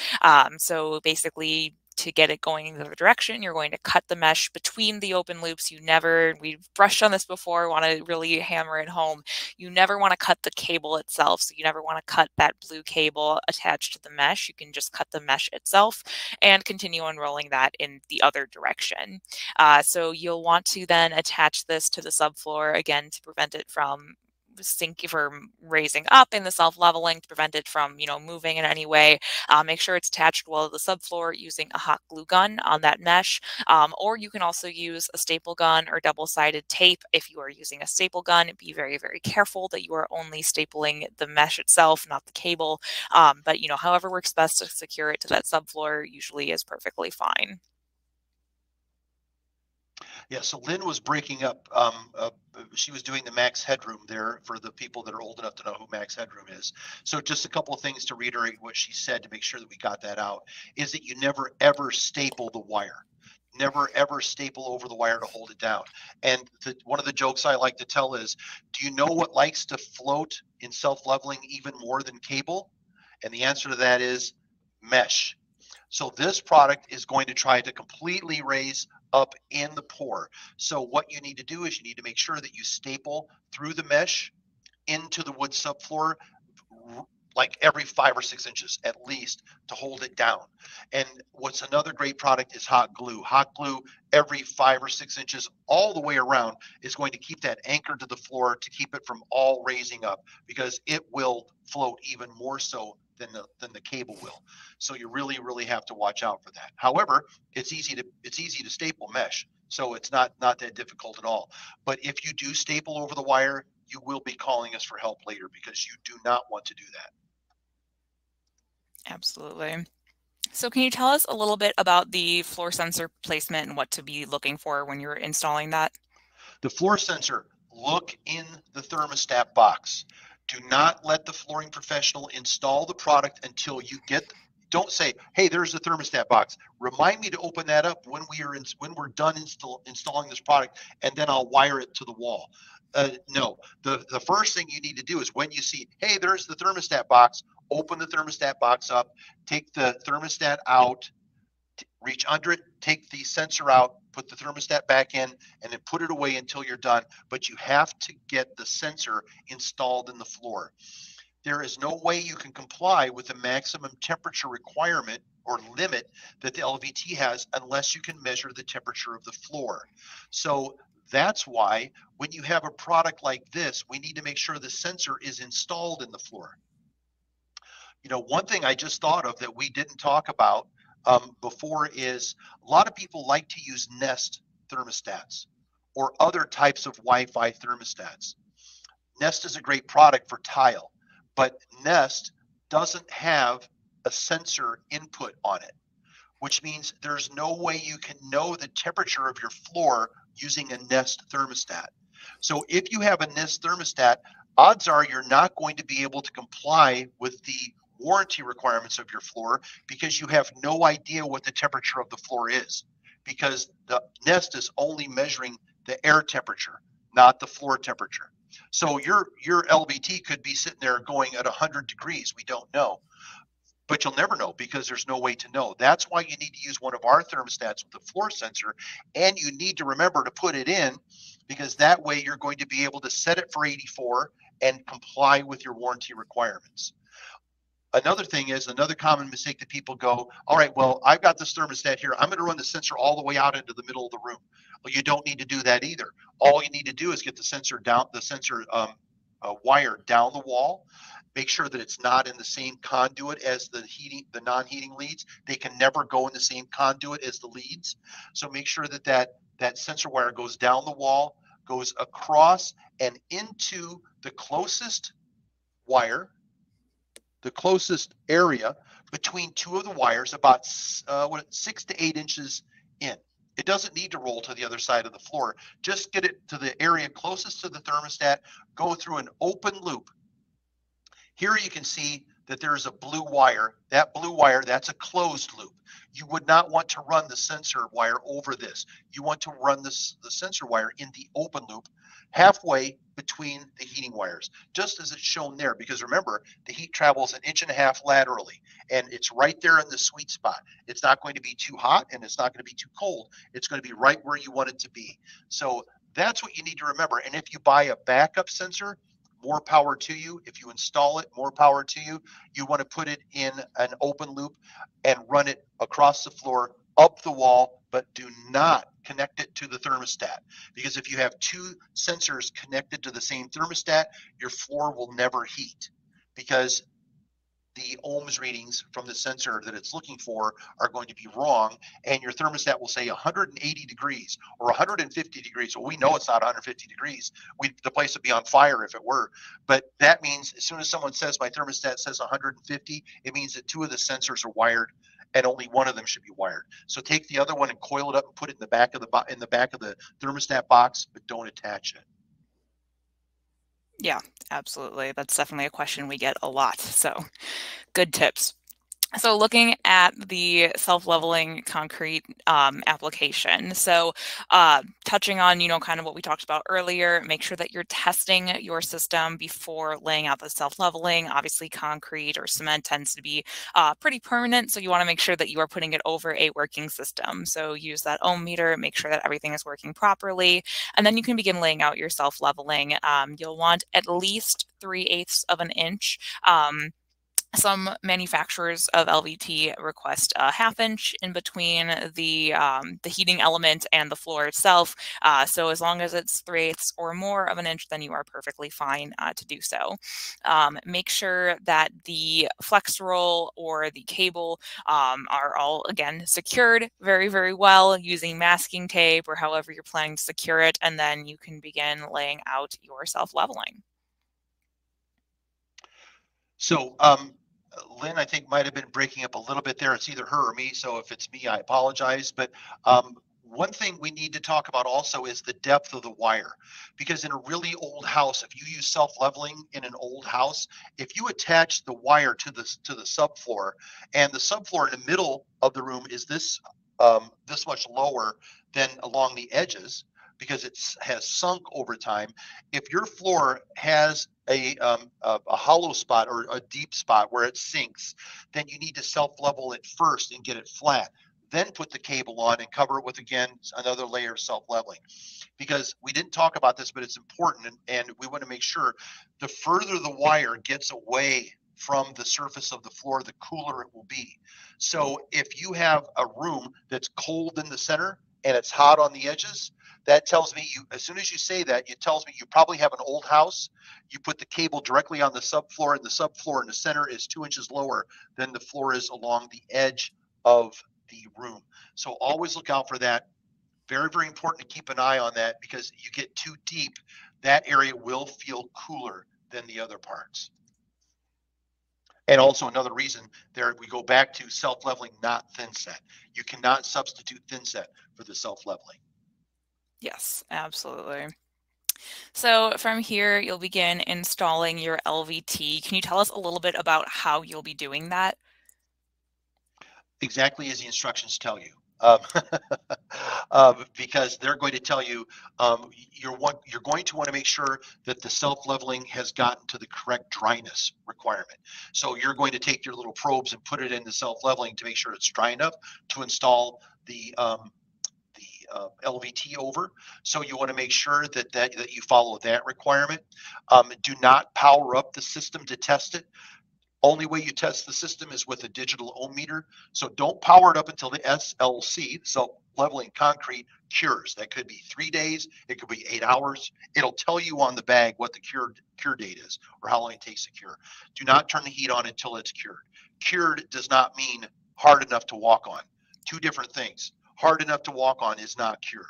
So basically, to get it going in the other direction, you're going to cut the mesh between the open loops. We've brushed on this before, want to really hammer it home. You never want to cut the cable itself. So you never want to cut that blue cable attached to the mesh. You can just cut the mesh itself and continue unrolling that in the other direction. So you'll want to then attach this to the subfloor again to prevent it from raising up in the self-leveling, to prevent it from, you know, moving in any way. Make sure it's attached well to the subfloor using a hot glue gun on that mesh, or you can also use a staple gun or double-sided tape. If you are using a staple gun, be very, very careful that you are only stapling the mesh itself, not the cable. But, you know, however works best to secure it to that subfloor usually is perfectly fine. Yeah, so Lynn was breaking up. She was doing the max headroom there for the people that are old enough to know who max headroom is. So just a couple of things to reiterate what she said to make sure that we got that out is that you never, ever staple the wire. Never, ever staple over the wire to hold it down. And one of the jokes I like to tell is, do you know what likes to float in self-leveling even more than cable? And the answer to that is mesh. So this product is going to try to completely raise up in the pour. So what you need to do is you need to make sure that you staple through the mesh into the wood subfloor like every 5 or 6 inches at least to hold it down. And what's another great product is hot glue. Hot glue every 5 or 6 inches all the way around is going to keep that anchored to the floor to keep it from all raising up because it will float even more so than the cable will. So you really, really have to watch out for that. However, it's easy to staple mesh. So it's not that difficult at all. But if you do staple over the wire, you will be calling us for help later because you do not want to do that. Absolutely. So can you tell us a little bit about the floor sensor placement and what to be looking for when you're installing that? The floor sensor, look in the thermostat box. Do not let the flooring professional install the product until you don't say, hey, there's the thermostat box. Remind me to open that up when we're done installing this product, and then I'll wire it to the wall. No, the first thing you need to do is when you see, hey, there's the thermostat box, open the thermostat box up, take the thermostat out, reach under it, take the sensor out, put the thermostat back in, and then put it away until you're done. But you have to get the sensor installed in the floor. There is no way you can comply with the maximum temperature requirement or limit that the LVT has unless you can measure the temperature of the floor. So That's why when you have a product like this, we need to make sure the sensor is installed in the floor. You know, one thing I just thought of that we didn't talk about before is a lot of people like to use Nest thermostats or other types of Wi-Fi thermostats. Nest is a great product for tile, but Nest doesn't have a sensor input on it, which means there's no way you can know the temperature of your floor using a Nest thermostat. So if you have a Nest thermostat, odds are you're not going to be able to comply with the warranty requirements of your floor because you have no idea what the temperature of the floor is, because the Nest is only measuring the air temperature, not the floor temperature. So your LVT could be sitting there going at 100 degrees. We don't know, but you'll never know because there's no way to know. That's why you need to use one of our thermostats with a floor sensor, and you need to remember to put it in, because that way you're going to be able to set it for 84 and comply with your warranty requirements. Another thing is, another common mistake that people go, all right, well, I've got this thermostat here. I'm going to run the sensor all the way out into the middle of the room. Well, you don't need to do that either. All you need to do is get the sensor down, the sensor wire down the wall. Make sure that it's not in the same conduit as the heating, the non-heating leads. They can never go in the same conduit as the leads. So make sure that that sensor wire goes down the wall, goes across and into the closest wire, the closest area between two of the wires, about 6 to 8 inches in. It doesn't need to roll to the other side of the floor. Just get it to the area closest to the thermostat, go through an open loop. Here you can see that there is a blue wire. That blue wire, that's a closed loop. You would not want to run the sensor wire over this. You want to run the sensor wire in the open loop, halfway between the heating wires, just as it's shown there, because remember, the heat travels 1.5 inches laterally, and it's right there in the sweet spot. It's not going to be too hot, and it's not going to be too cold. It's going to be right where you want it to be. So that's what you need to remember. And if you buy a backup sensor, more power to you. If you install it, more power to you. You want to put it in an open loop and run it across the floor, up the wall, but do not connect it to the thermostat, because if you have two sensors connected to the same thermostat, your floor will never heat, because the ohms readings from the sensor that it's looking for are going to be wrong, and your thermostat will say 180 degrees or 150 degrees. Well, we know it's not 150 degrees. The place would be on fire if it were. But that means as soon as someone says my thermostat says 150, it means that two of the sensors are wired and only one of them should be wired. So take the other one and coil it up and put it in the back of the thermostat box, but don't attach it. Yeah, absolutely. That's definitely a question we get a lot. So good tips. So looking at the self-leveling concrete application, so touching on, you know, kind of what we talked about earlier, make sure that you're testing your system before laying out the self-leveling. Obviously, concrete or cement tends to be pretty permanent, so you want to make sure that you are putting it over a working system. So use that ohm meter, make sure that everything is working properly, and then you can begin laying out your self-leveling. You'll want at least 3/8 of an inch. Some manufacturers of LVT request a 1/2 inch in between the heating element and the floor itself. So as long as it's 3/8 or more of an inch, then you are perfectly fine to do so. Make sure that the flex roll or the cable are all, again, secured very, very well using masking tape or however you're planning to secure it. And then you can begin laying out your self-leveling. So, Lynn, I think might have been breaking up a little bit there. It's either her or me. So if it's me, I apologize. But one thing we need to talk about also is the depth of the wire, because in a really old house, if you use self-leveling in an old house, if you attach the wire to the subfloor, and the subfloor in the middle of the room is this much lower than along the edges, because it has sunk over time. If your floor has a hollow spot or a deep spot where it sinks, then you need to self-level it first and get it flat. Then put the cable on and cover it with, again, another layer of self-leveling. Because we didn't talk about this, but it's important, and we want to make sure the further the wire gets away from the surface of the floor, the cooler it will be. So if you have a room that's cold in the center and it's hot on the edges, That tells me you, as soon as you say that, it tells me you probably have an old house. You put the cable directly on the subfloor, and the subfloor in the center is 2 inches lower than the floor is along the edge of the room. So always look out for that. Very, very important to keep an eye on that, because you get too deep, that area will feel cooler than the other parts. And also another reason there, we go back to self-leveling, not thin set. You cannot substitute thin set for the self-leveling. Yes, absolutely. So from here, you'll begin installing your LVT. Can you tell us a little bit about how you'll be doing that? Exactly as the instructions tell you. Because they're going to tell you you're going to want to make sure that the self-leveling has gotten to the correct dryness requirement. So you're going to take your little probes and put it in the self-leveling to make sure it's dry enough to install the LVT over. So you want to make sure that that you follow that requirement. Do not power up the system to test it. Only way you test the system is with a digital ohm meter. So don't power it up until the SLC, self-leveling concrete, cures. That could be 3 days. It could be 8 hours. It'll tell you on the bag what the cure date is or how long it takes to cure. Do not turn the heat on until it's cured. Cured does not mean hard enough to walk on. Two different things. Hard enough to walk on is not cured.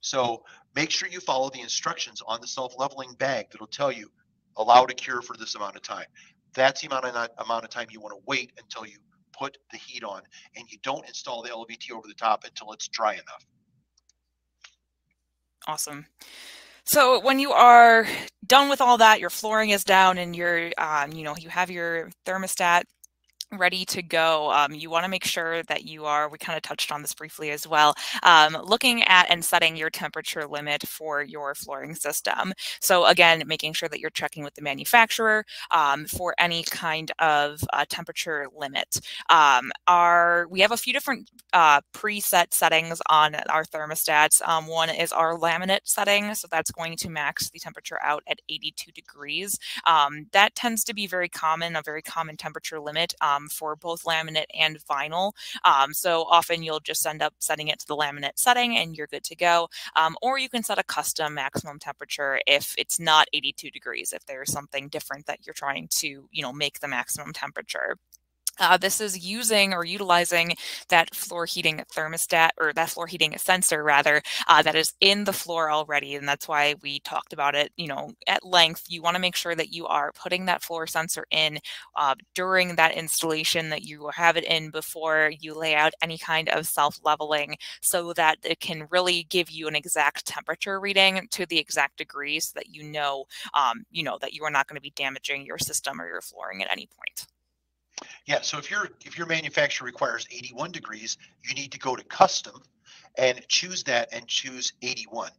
So make sure you follow the instructions on the self-leveling bag that'll tell you allow to cure for this amount of time. That's the amount of time you want to wait until you put the heat on, and you don't install the LVT over the top until it's dry enough. Awesome. So when you are done with all that, your flooring is down and you're, you have your thermostat ready to go. You want to make sure that you are, we kind of touched on this briefly as well, looking at and setting your temperature limit for your flooring system. So again, making sure that you're checking with the manufacturer for any kind of temperature limit. We have a few different preset settings on our thermostats. One is our laminate setting. So that's going to max the temperature out at 82 degrees. That tends to be very common, a very common temperature limit for both laminate and vinyl. So often you'll just end up setting it to the laminate setting and you're good to go. Or you can set a custom maximum temperature if it's not 82 degrees, if there's something different that you're trying to, make the maximum temperature. This is using or utilizing that floor heating thermostat, or that floor heating sensor rather, that is in the floor already. And that's why we talked about it, at length. You want to make sure that you are putting that floor sensor in during that installation, that you have it in before you lay out any kind of self-leveling, so that it can really give you an exact temperature reading to the exact degree, so that that you are not going to be damaging your system or your flooring at any point. Yeah, so if your manufacturer requires 81 degrees, you need to go to custom and choose that and choose 81.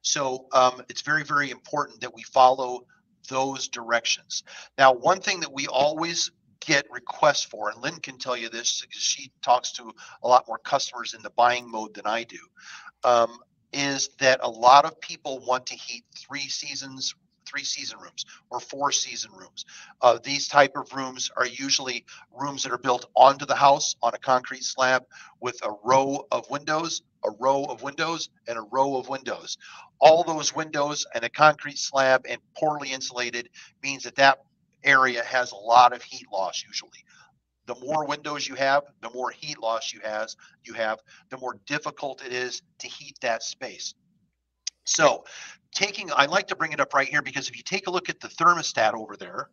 So it's very, very important that we follow those directions. Now, one thing that we always get requests for, and Lynn can tell you this because she talks to a lot more customers in the buying mode than I do, is that a lot of people want to heat three season rooms or 4 season rooms. These type of rooms are usually rooms that are built onto the house on a concrete slab with a row of windows, and a row of windows. All those windows and a concrete slab and poorly insulated means that area has a lot of heat loss usually. The more windows you have, the more heat loss you have, the more difficult it is to heat that space. So I like to bring it up right here, because if you take a look at the thermostat over there,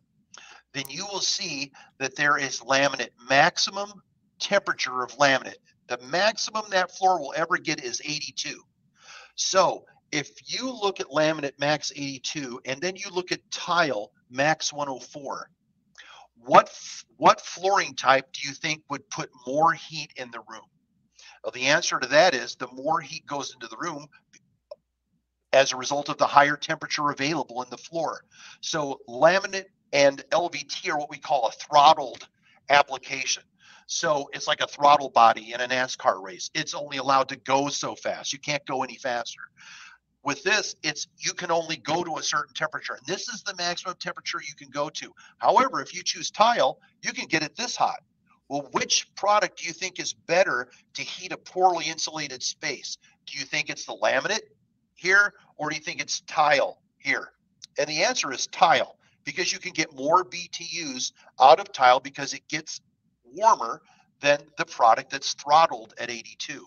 then you will see that there is laminate, maximum temperature of laminate. The maximum that floor will ever get is 82. So if you look at laminate max 82, and then you look at tile max 104, what flooring type do you think would put more heat in the room? Well, the answer to that is the more heat goes into the room, as a result of the higher temperature available in the floor. So laminate and LVT are what we call a throttled application. So it's like a throttle body in a NASCAR race. It's only allowed to go so fast. You can't go any faster. With this, you can only go to a certain temperature, and this is the maximum temperature you can go to. However, if you choose tile, you can get it this hot. Well, which product do you think is better to heat a poorly insulated space? Do you think it's the laminate? here, or do you think it's tile here? And the answer is tile, because you can get more BTUs out of tile because it gets warmer than the product that's throttled at 82.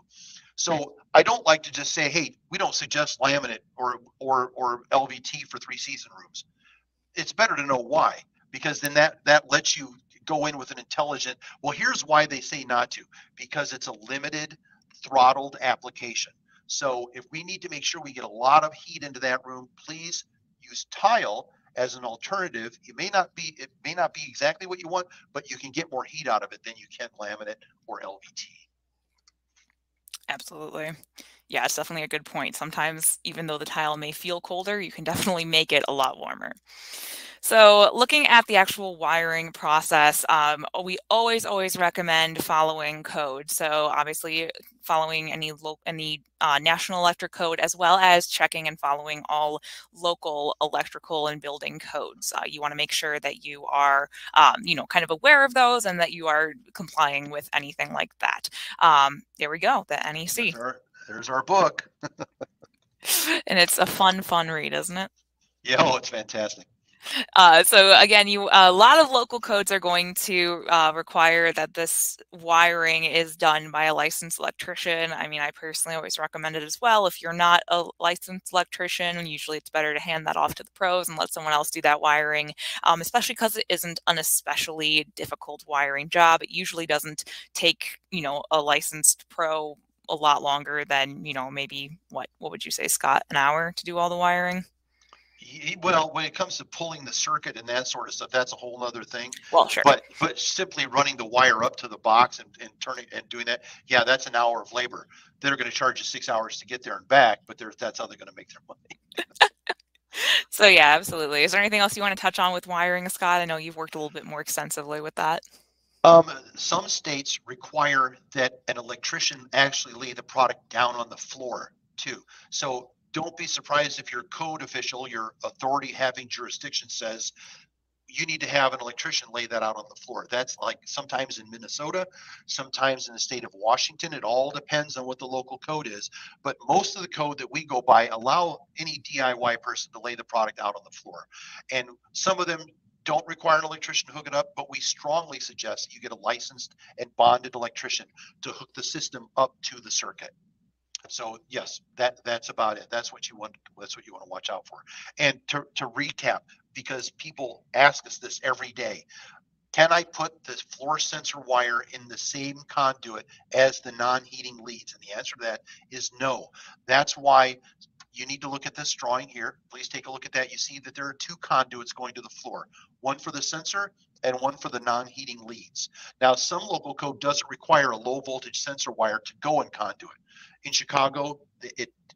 So I don't like to just say, hey, we don't suggest laminate or LVT for three season rooms. It's better to know why, because then that lets you go in with an intelligent, well, here's why they say not to, because it's a limited throttled application. So if we need to make sure we get a lot of heat into that room, please use tile as an alternative. It may not be exactly what you want, but you can get more heat out of it than you can laminate or LVT. Absolutely. Yeah, it's definitely a good point. Sometimes, even though the tile may feel colder, you can definitely make it a lot warmer. So looking at the actual wiring process, we always recommend following code. So obviously following any national electric code, as well as checking and following all local electrical and building codes. You want to make sure that you are, kind of aware of those and that you are complying with anything like that. There we go, the NEC. There's our book. And it's a fun read, isn't it? Yeah, oh, it's fantastic. So again, a lot of local codes are going to require that this wiring is done by a licensed electrician. I mean, I personally always recommend it as well. If you're not a licensed electrician, usually it's better to hand that off to the pros and let someone else do that wiring, especially because it isn't an especially difficult wiring job. It usually doesn't take, a licensed pro a lot longer than, maybe what would you say, Scott, an hour to do all the wiring? Well, when it comes to pulling the circuit and that sort of stuff, that's a whole other thing. Well, sure. But simply running the wire up to the box and turning and doing that, yeah, that's an hour of labor. They're going to charge you 6 hours to get there and back, but that's how they're going to make their money. So yeah, absolutely. Is there anything else you want to touch on with wiring, Scott? I know you've worked a little bit more extensively with that. Some states require that an electrician actually lay the product down on the floor too. So don't be surprised if your code official, your authority having jurisdiction, says you need to have an electrician lay that out on the floor. That's like sometimes in Minnesota, sometimes in the state of Washington. It all depends on what the local code is. But most of the code that we go by allow any DIY person to lay the product out on the floor. And some of them don't require an electrician to hook it up, but we strongly suggest that you get a licensed and bonded electrician to hook the system up to the circuit. So yes, that's about it. That's what you want to watch out for. And to recap, because people ask us this every day, can I put this floor sensor wire in the same conduit as the non-heating leads? And the answer to that is no. That's why you need to look at this drawing here. Please take a look at that. You see that there are two conduits going to the floor, one for the sensor and one for the non-heating leads. Now, some local code doesn't require a low voltage sensor wire to go in conduit. In Chicago,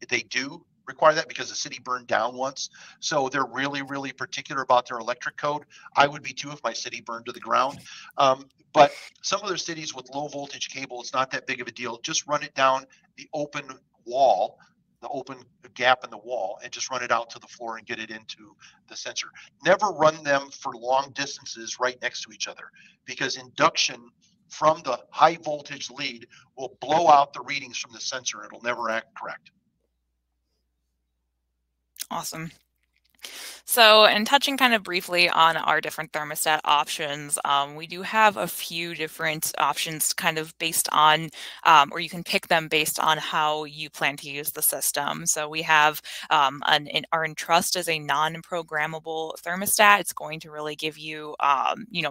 they do require that because the city burned down once. So they're really, really particular about their electric code. I would be too if my city burned to the ground. But some other cities with low voltage cable, it's not that big of a deal. Just run it down the open wall, the open gap in the wall, and just run it out to the floor and get it into the sensor. Never run them for long distances right next to each other, because induction from the high voltage lead will blow out the readings from the sensor. It'll never act correct. Awesome. So, and touching kind of briefly on our different thermostat options, we do have a few different options kind of based on, or you can pick them based on how you plan to use the system. So we have our nTrust is a non-programmable thermostat. It's going to really give you,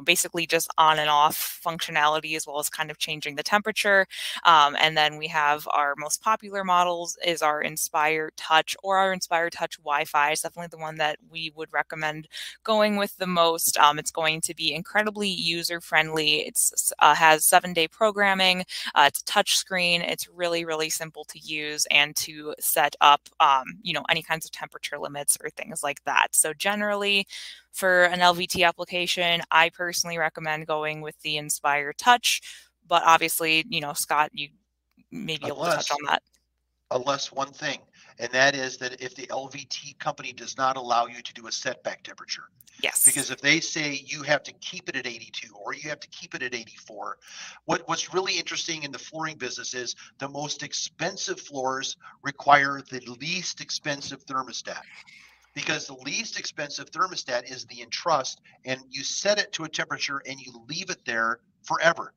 basically just on and off functionality, as well as kind of changing the temperature. And then we have our most popular models is our Inspire Touch or our Inspire Touch Wi-Fi. It's definitely the one that we would recommend going with the most. It's going to be incredibly user-friendly. It's has 7-day programming. It's a touch screen. It's really, really simple to use and to set up, any kinds of temperature limits or things like that. So generally, for an LVT application, I personally recommend going with the Inspire Touch, but obviously, Scott, you maybe able to touch on that. unless one thing, and that is that if the LVT company does not allow you to do a setback temperature. Yes. Because if they say you have to keep it at 82 or you have to keep it at 84, what's really interesting in the flooring business is the most expensive floors require the least expensive thermostat, because the least expensive thermostat is the nTrust, and you set it to a temperature and you leave it there forever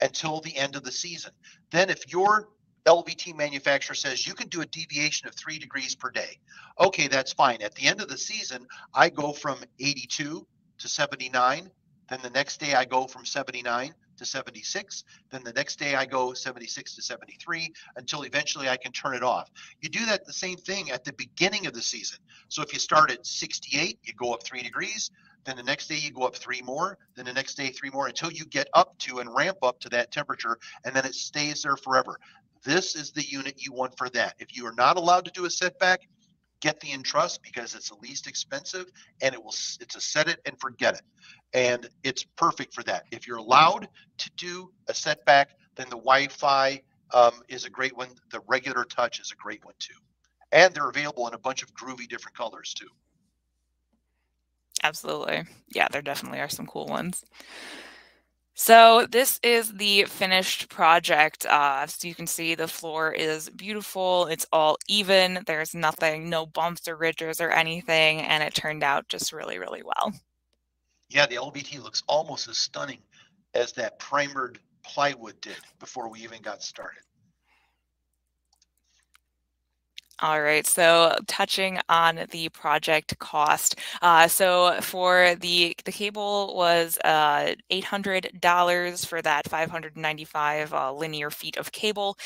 until the end of the season. Then if your LVT manufacturer says you can do a deviation of 3 degrees per day, okay, that's fine. At the end of the season, I go from 82 to 79. Then the next day I go from 79 to 76. Then the next day I go 76 to 73 until eventually I can turn it off. You do that the same thing at the beginning of the season. So if you start at 68, you go up 3 degrees. Then the next day you go up 3 more, then the next day 3 more, until you get up to and ramp up to that temperature, and then it stays there forever. This is the unit you want for that. If you are not allowed to do a setback, get the nTrust, because it's the least expensive and it's a set it and forget it. And it's perfect for that. If you're allowed to do a setback, then the Wi-Fi is a great one. The regular touch is a great one too. And they're available in a bunch of groovy different colors too. Absolutely. Yeah, there definitely are some cool ones. So this is the finished project. So you can see the floor is beautiful. It's all even. There's nothing, no bumps or ridges or anything. And it turned out just really, really well. Yeah, the LVT looks almost as stunning as that primered plywood did before we even got started. All right, so touching on the project cost. So for the cable was $800 for that 595 linear feet of cable.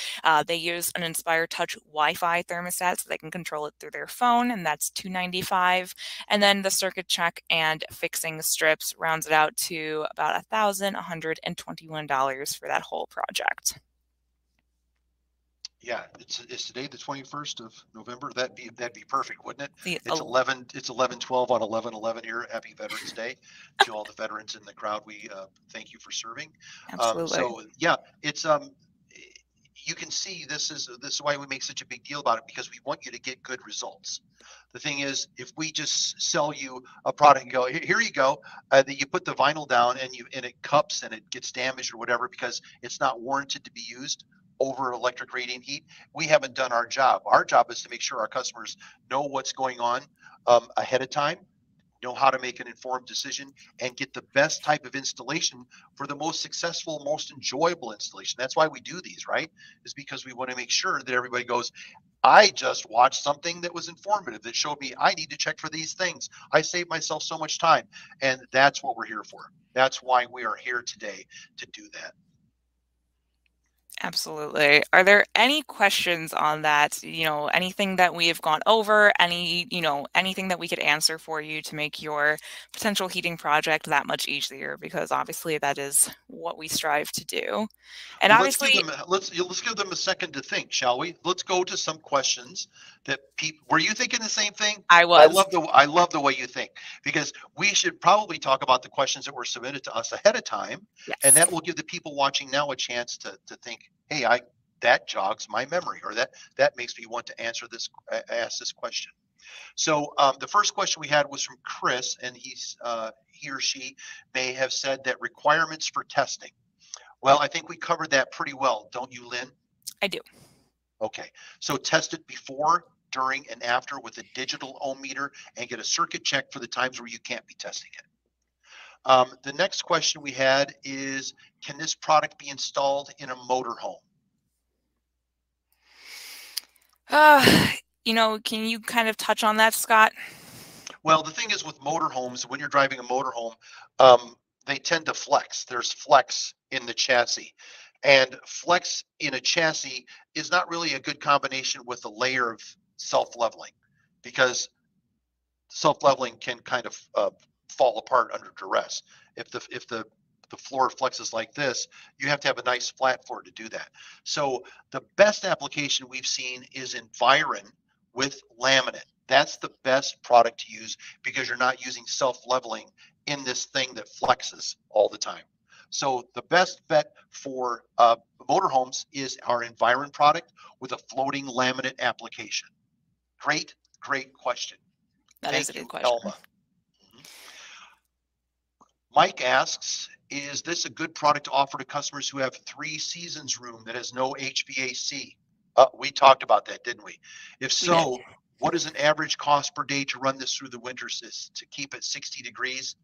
They use an Inspire Touch Wi-Fi thermostat, so they can control it through their phone, and that's $295. And then the circuit check and fixing strips rounds it out to about $1,121 for that whole project. Yeah, it's today the 21st of November. That'd be perfect, wouldn't it? It's 11. It's 11:12 on 11/11 here. Happy Veterans Day to all the veterans in the crowd. We thank you for serving. Absolutely. So yeah, it's you can see this is why we make such a big deal about it, because we want you to get good results. The thing is, if we just sell you a product and go, here you go, that you put the vinyl down and it cups and it gets damaged or whatever because it's not warranted to be used over electric radiant heat, we haven't done our job. Our job is to make sure our customers know what's going on ahead of time, know how to make an informed decision, and get the best type of installation for the most successful, most enjoyable installation. That's why we do these, right? Is because we want to make sure that everybody goes, I just watched something that was informative that showed me I need to check for these things. I saved myself so much time. And that's what we're here for. That's why we are here today to do that. Absolutely. Are there any questions on that? You know, anything that we have gone over, anything that we could answer for you to make your potential heating project that much easier? Because obviously that is what we strive to do. And obviously, let's give them a second to think, shall we? Let's go to some questions that people, were you thinking the same thing? I was. I love the way you think, because we should probably talk about the questions that were submitted to us ahead of time. Yes. And that will give the people watching now a chance to think, hey, that jogs my memory, or that makes me want to ask this question. So the first question we had was from Chris, and he or she may have said that requirements for testing. Well, I think we covered that pretty well, don't you, Lynn? I do. Okay, so test it before, during, and after with a digital ohm meter, and get a circuit check for the times where you can't be testing it. The next question we had is, can this product be installed in a motorhome? You know, can you kind of touch on that, Scott? Well, the thing is with motorhomes, when you're driving a motorhome, they tend to flex. There's flex in the chassis. And flex in a chassis is not really a good combination with a layer of self-leveling, because self-leveling can kind of fall apart under duress. If the floor flexes like this, you have to have a nice flat floor to do that. So the best application we've seen is Environ with laminate. That's the best product to use, because you're not using self-leveling in this thing that flexes all the time. So the best bet for motorhomes is our Environ product with a floating laminate application. Great, great question. That is a good question. Elma. Mike asks, is this a good product to offer to customers who have 3 seasons room that has no HVAC? We talked about that, didn't we? If so, what is an average cost per day to run this through the winter to keep it 60 degrees?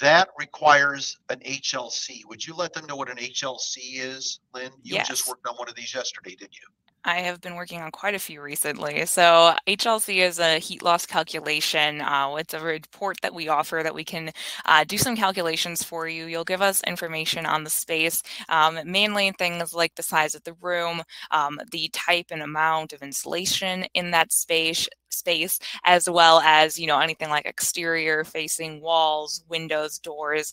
That requires an HLC. Would you let them know what an HLC is, Lynn? You just worked on one of these yesterday, didn't you? I have been working on quite a few recently. So HLC is a heat loss calculation. It's a report that we offer that we can do some calculations for you. You'll give us information on the space, mainly things like the size of the room, the type and amount of insulation in that space, as well as, you know, anything like exterior facing walls, windows, doors,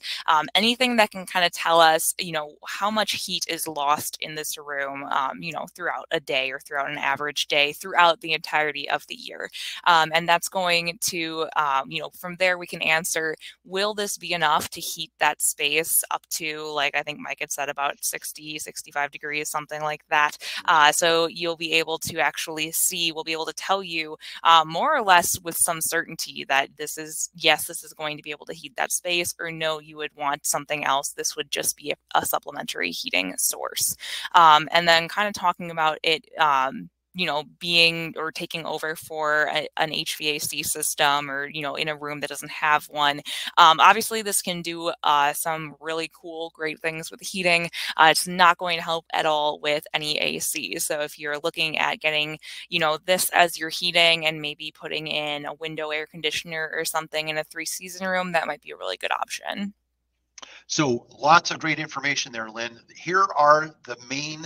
anything that can kind of tell us, you know, how much heat is lost in this room, you know, throughout a day or throughout an average day, throughout the entirety of the year. And that's going to, you know, from there we can answer, will this be enough to heat that space up to, like I think Mike had said, about 60, 65 degrees, something like that. So you'll be able to actually see, we'll be able to tell you more or less with some certainty that this is, yes, this is going to be able to heat that space, or no, you would want something else. This would just be a supplementary heating source. And then kind of talking about it, you know, being or taking over for an HVAC system, or, you know, in a room that doesn't have one. Obviously, this can do some really cool, great things with heating. It's not going to help at all with any AC. So if you're looking at getting, you know, this as your heating and maybe putting in a window air conditioner or something in a 3-season room, that might be a really good option. So lots of great information there, Lynn. Here are the main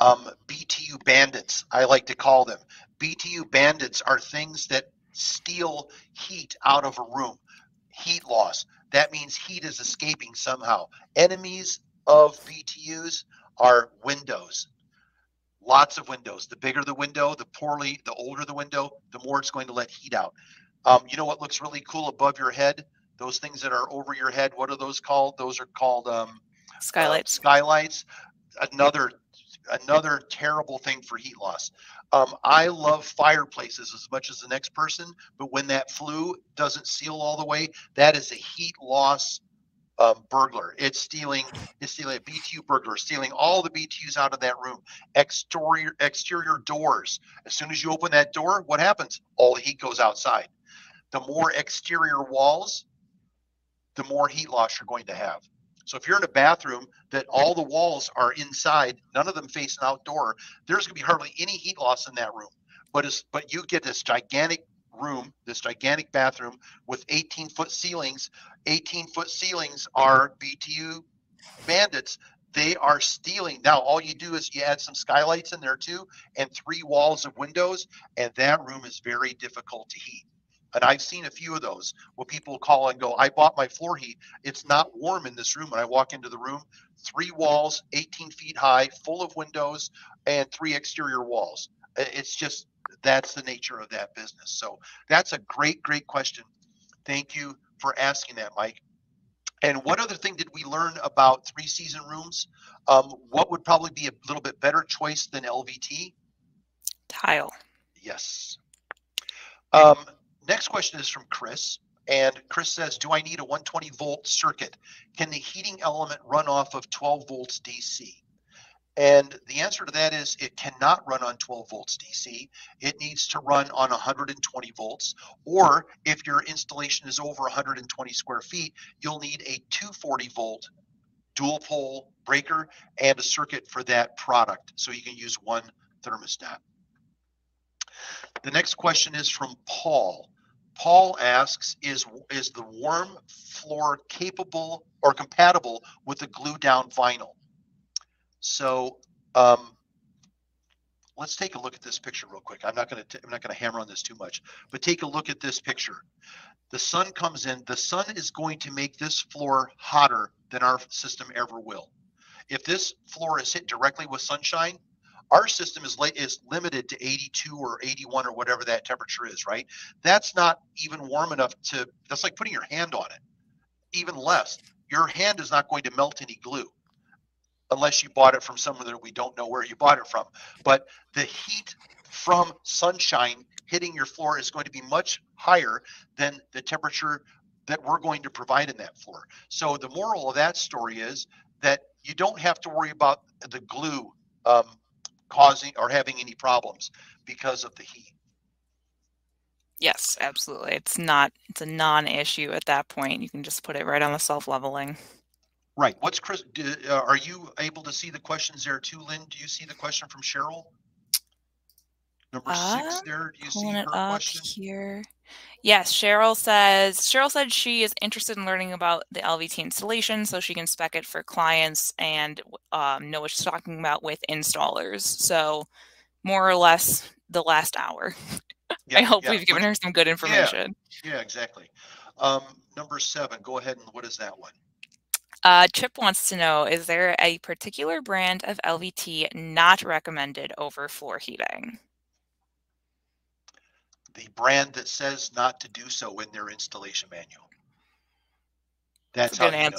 BTU bandits, I like to call them. BTU bandits are things that steal heat out of a room. Heat loss. That means heat is escaping somehow. Enemies of BTUs are windows. Lots of windows. The bigger the window, the older the window, the more it's going to let heat out. You know what looks really cool above your head? Those things that are over your head, what are those called? Those are called skylights. Skylights. Another terrible thing for heat loss. I love fireplaces as much as the next person, but when that flue doesn't seal all the way, that is a heat loss burglar. It's stealing a BTU burglar, stealing all the BTUs out of that room. Exterior doors. As soon as you open that door, what happens? All the heat goes outside. The more exterior walls, the more heat loss you're going to have. So if you're in a bathroom that all the walls are inside, none of them face an outdoor, there's going to be hardly any heat loss in that room. But you get this gigantic room, this gigantic bathroom with 18-foot ceilings. 18-foot ceilings are BTU bandits. They are stealing. Now, all you do is you add some skylights in there too, and 3 walls of windows, and that room is very difficult to heat. And I've seen a few of those where people call and go, I bought my floor heat. It's not warm in this room. And I walk into the room, 3 walls, 18 feet high, full of windows, and 3 exterior walls. It's just, that's the nature of that business. So that's a great, great question. Thank you for asking that, Mike. And what other thing did we learn about 3-season rooms? What would probably be a little bit better choice than LVT? Tile. Yes. Next question is from Chris, and Chris says, do I need a 120-volt circuit? Can the heating element run off of 12 volts DC? And the answer to that is it cannot run on 12 volts DC. It needs to run on 120 volts, or if your installation is over 120 square feet, you'll need a 240-volt dual pole breaker and a circuit for that product, so you can use one thermostat. The next question is from Paul. Paul asks, is the warm floor capable or compatible with the glue down vinyl? So let's take a look at this picture real quick. I'm not going to hammer on this too much, but take a look at this picture. The sun comes in. The sun is going to make this floor hotter than our system ever will. If this floor is hit directly with sunshine, our system is limited to 82 or 81 or whatever that temperature is, right? That's not even warm enough that's like putting your hand on it, even less. your hand is not going to melt any glue unless you bought it from somewhere that we don't know where you bought it from. But the heat from sunshine hitting your floor is going to be much higher than the temperature that we're going to provide in that floor. So the moral of that story is that you don't have to worry about the glue causing or having any problems because of the heat. Yes, absolutely. It's not, it's a non-issue at that point. You can just put it right on the self-leveling. Right. What's Chris? Are you able to see the questions there too, Lynn? Do you see the question from Cheryl? Number six there. Do you see her question here? Yes. Cheryl said she is interested in learning about the LVT installation so she can spec it for clients and know what she's talking about with installers. So more or less the last hour. Yeah, I hope we've given her some good information. Yeah, exactly. Number seven, go ahead and what is that one? Chip wants to know, is there a particular brand of LVT not recommended over floor heating? The brand that says not to do so in their installation manual. That's how you know.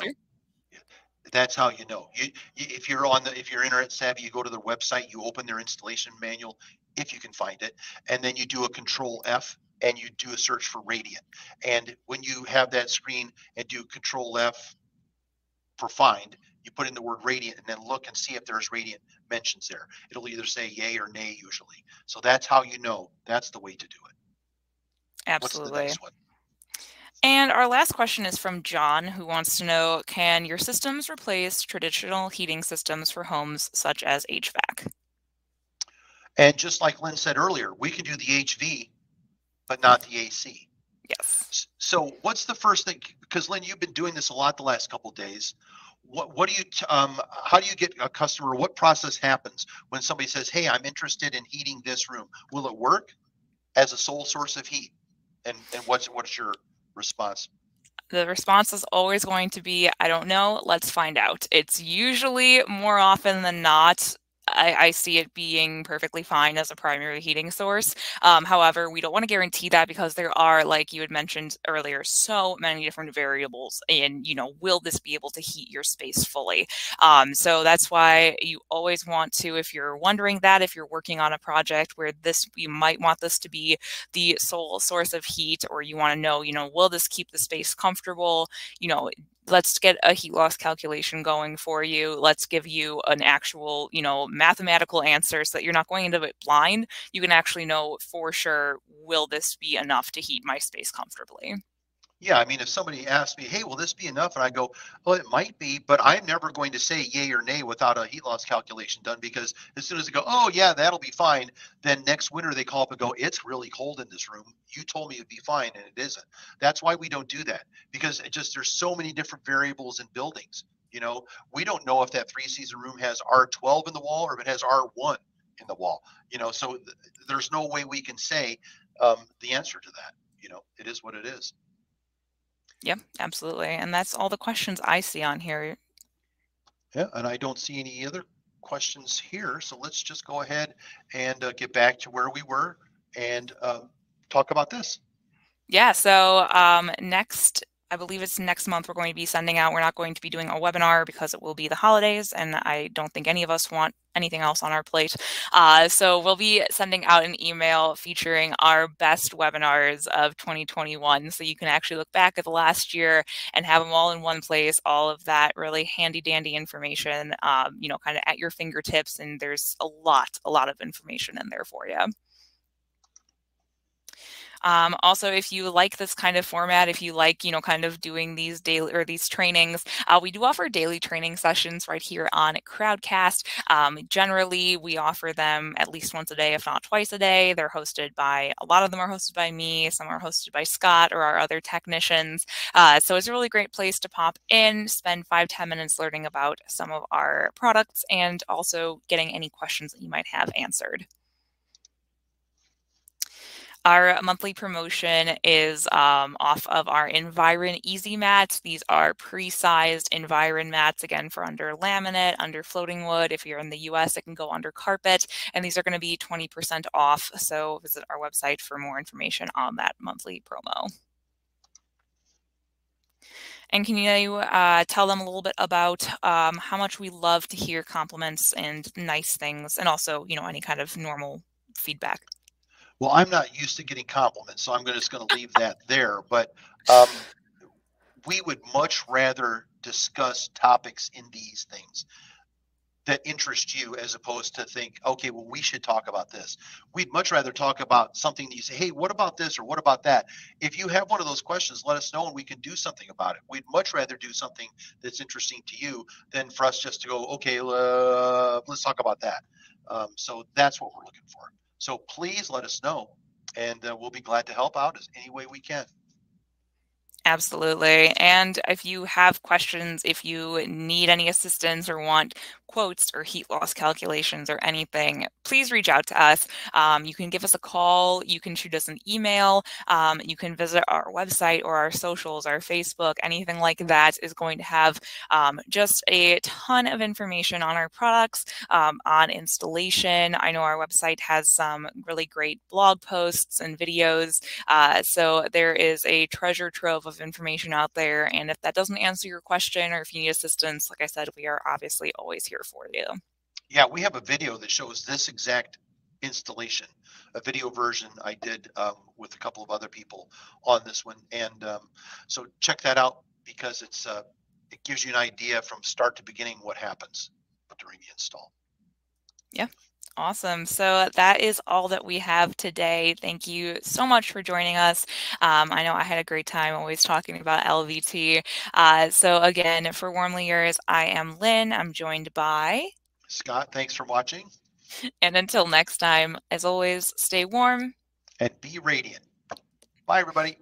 That's how you know. If you're on the, if you're internet savvy, you go to their website, you open their installation manual, if you can find it, and then you do a control F and you do a search for radiant. And when you have that screen and do control F for find, you put in the word radiant and then look and see if there's radiant mentions there. It'll either say yay or nay usually. So that's how you know, that's the way to do it. Absolutely. What's the next one? And our last question is from John, who wants to know, can your systems replace traditional heating systems for homes such as HVAC? And just like Lynn said earlier, we can do the HV, but not the AC. Yes. So what's the first thing? Because Lynn, you've been doing this a lot the last couple of days. What do you, how do you get a customer? What process happens when somebody says, hey, I'm interested in heating this room? Will it work as a sole source of heat? And what's your response? The response is always going to be, I don't know, let's find out. It's usually more often than not, I see it being perfectly fine as a primary heating source. However, we don't want to guarantee that because there are, like you had mentioned earlier, so many different variables and, you know, will this be able to heat your space fully? So that's why you always want to, if you're wondering that, if you're working on a project where this, you might want this to be the sole source of heat, or you want to know, you know, will this keep the space comfortable? You know, let's get a heat loss calculation going for you. Let's give you an actual, you know, mathematical answer so that you're not going into it blind. You can actually know for sure, will this be enough to heat my space comfortably? Yeah, I mean, if somebody asked me, hey, will this be enough? And I go, well, it might be, but I'm never going to say yay or nay without a heat loss calculation done, because as soon as they go, oh yeah, that'll be fine, then next winter they call up and go, it's really cold in this room. You told me it'd be fine and it isn't. That's why we don't do that, because it just, there's so many different variables in buildings. You know, we don't know if that three-season room has R12 in the wall or if it has R1 in the wall, you know, so there's no way we can say the answer to that. You know, it is what it is. Yeah, absolutely. And that's all the questions I see on here. Yeah, and I don't see any other questions here. So let's just go ahead and get back to where we were and talk about this. Yeah, so next, I believe it's next month we're going to be sending out, we're not going to be doing a webinar because it will be the holidays and I don't think any of us want anything else on our plate. So we'll be sending out an email featuring our best webinars of 2021. So you can actually look back at the last year and have them all in one place, all of that really handy dandy information, you know, kind of at your fingertips. And there's a lot of information in there for you. Also, if you like this kind of format, if you like, you know, kind of doing these daily or these trainings, we do offer daily training sessions right here on Crowdcast. Generally, we offer them at least once a day, if not twice a day. They're hosted by, a lot of them are hosted by me, some are hosted by Scott or our other technicians. So it's a really great place to pop in, spend 5–10 minutes learning about some of our products and also getting any questions that you might have answered. Our monthly promotion is off of our Environ Easy Mats. These are pre-sized Environ mats, again, for under laminate, under floating wood. If you're in the US, it can go under carpet. And these are going to be 20% off. So visit our website for more information on that monthly promo. And can you tell them a little bit about how much we love to hear compliments and nice things, and also, you know, any kind of normal feedback? Well, I'm not used to getting compliments, so I'm just going to leave that there. But we would much rather discuss topics in these things that interest you, as opposed to think, okay, well, we should talk about this. We'd much rather talk about something that you say, hey, what about this or what about that? If you have one of those questions, let us know and we can do something about it. We'd much rather do something that's interesting to you than for us just to go, okay, let's talk about that. So that's what we're looking for. So please let us know, and we'll be glad to help out as any way we can. Absolutely. And if you have questions, if you need any assistance or want quotes or heat loss calculations or anything, please reach out to us. You can give us a call. You can shoot us an email. You can visit our website or our socials, our Facebook, anything like that is going to have just a ton of information on our products, on installation. I know our website has some really great blog posts and videos. So there is a treasure trove of information out there. And if that doesn't answer your question, or if you need assistance, like I said, we are obviously always here for you. Yeah, we have a video that shows this exact installation, a video version I did with a couple of other people on this one. And so check that out, because it's it gives you an idea from start to beginning what happens during the install. Yeah. Awesome. So that is all that we have today. Thank you so much for joining us. I know I had a great time always talking about LVT. So again, for Warmly Yours, I am Lynn. I'm joined by Scott. Thanks for watching. And until next time, as always, stay warm and be radiant. Bye, everybody.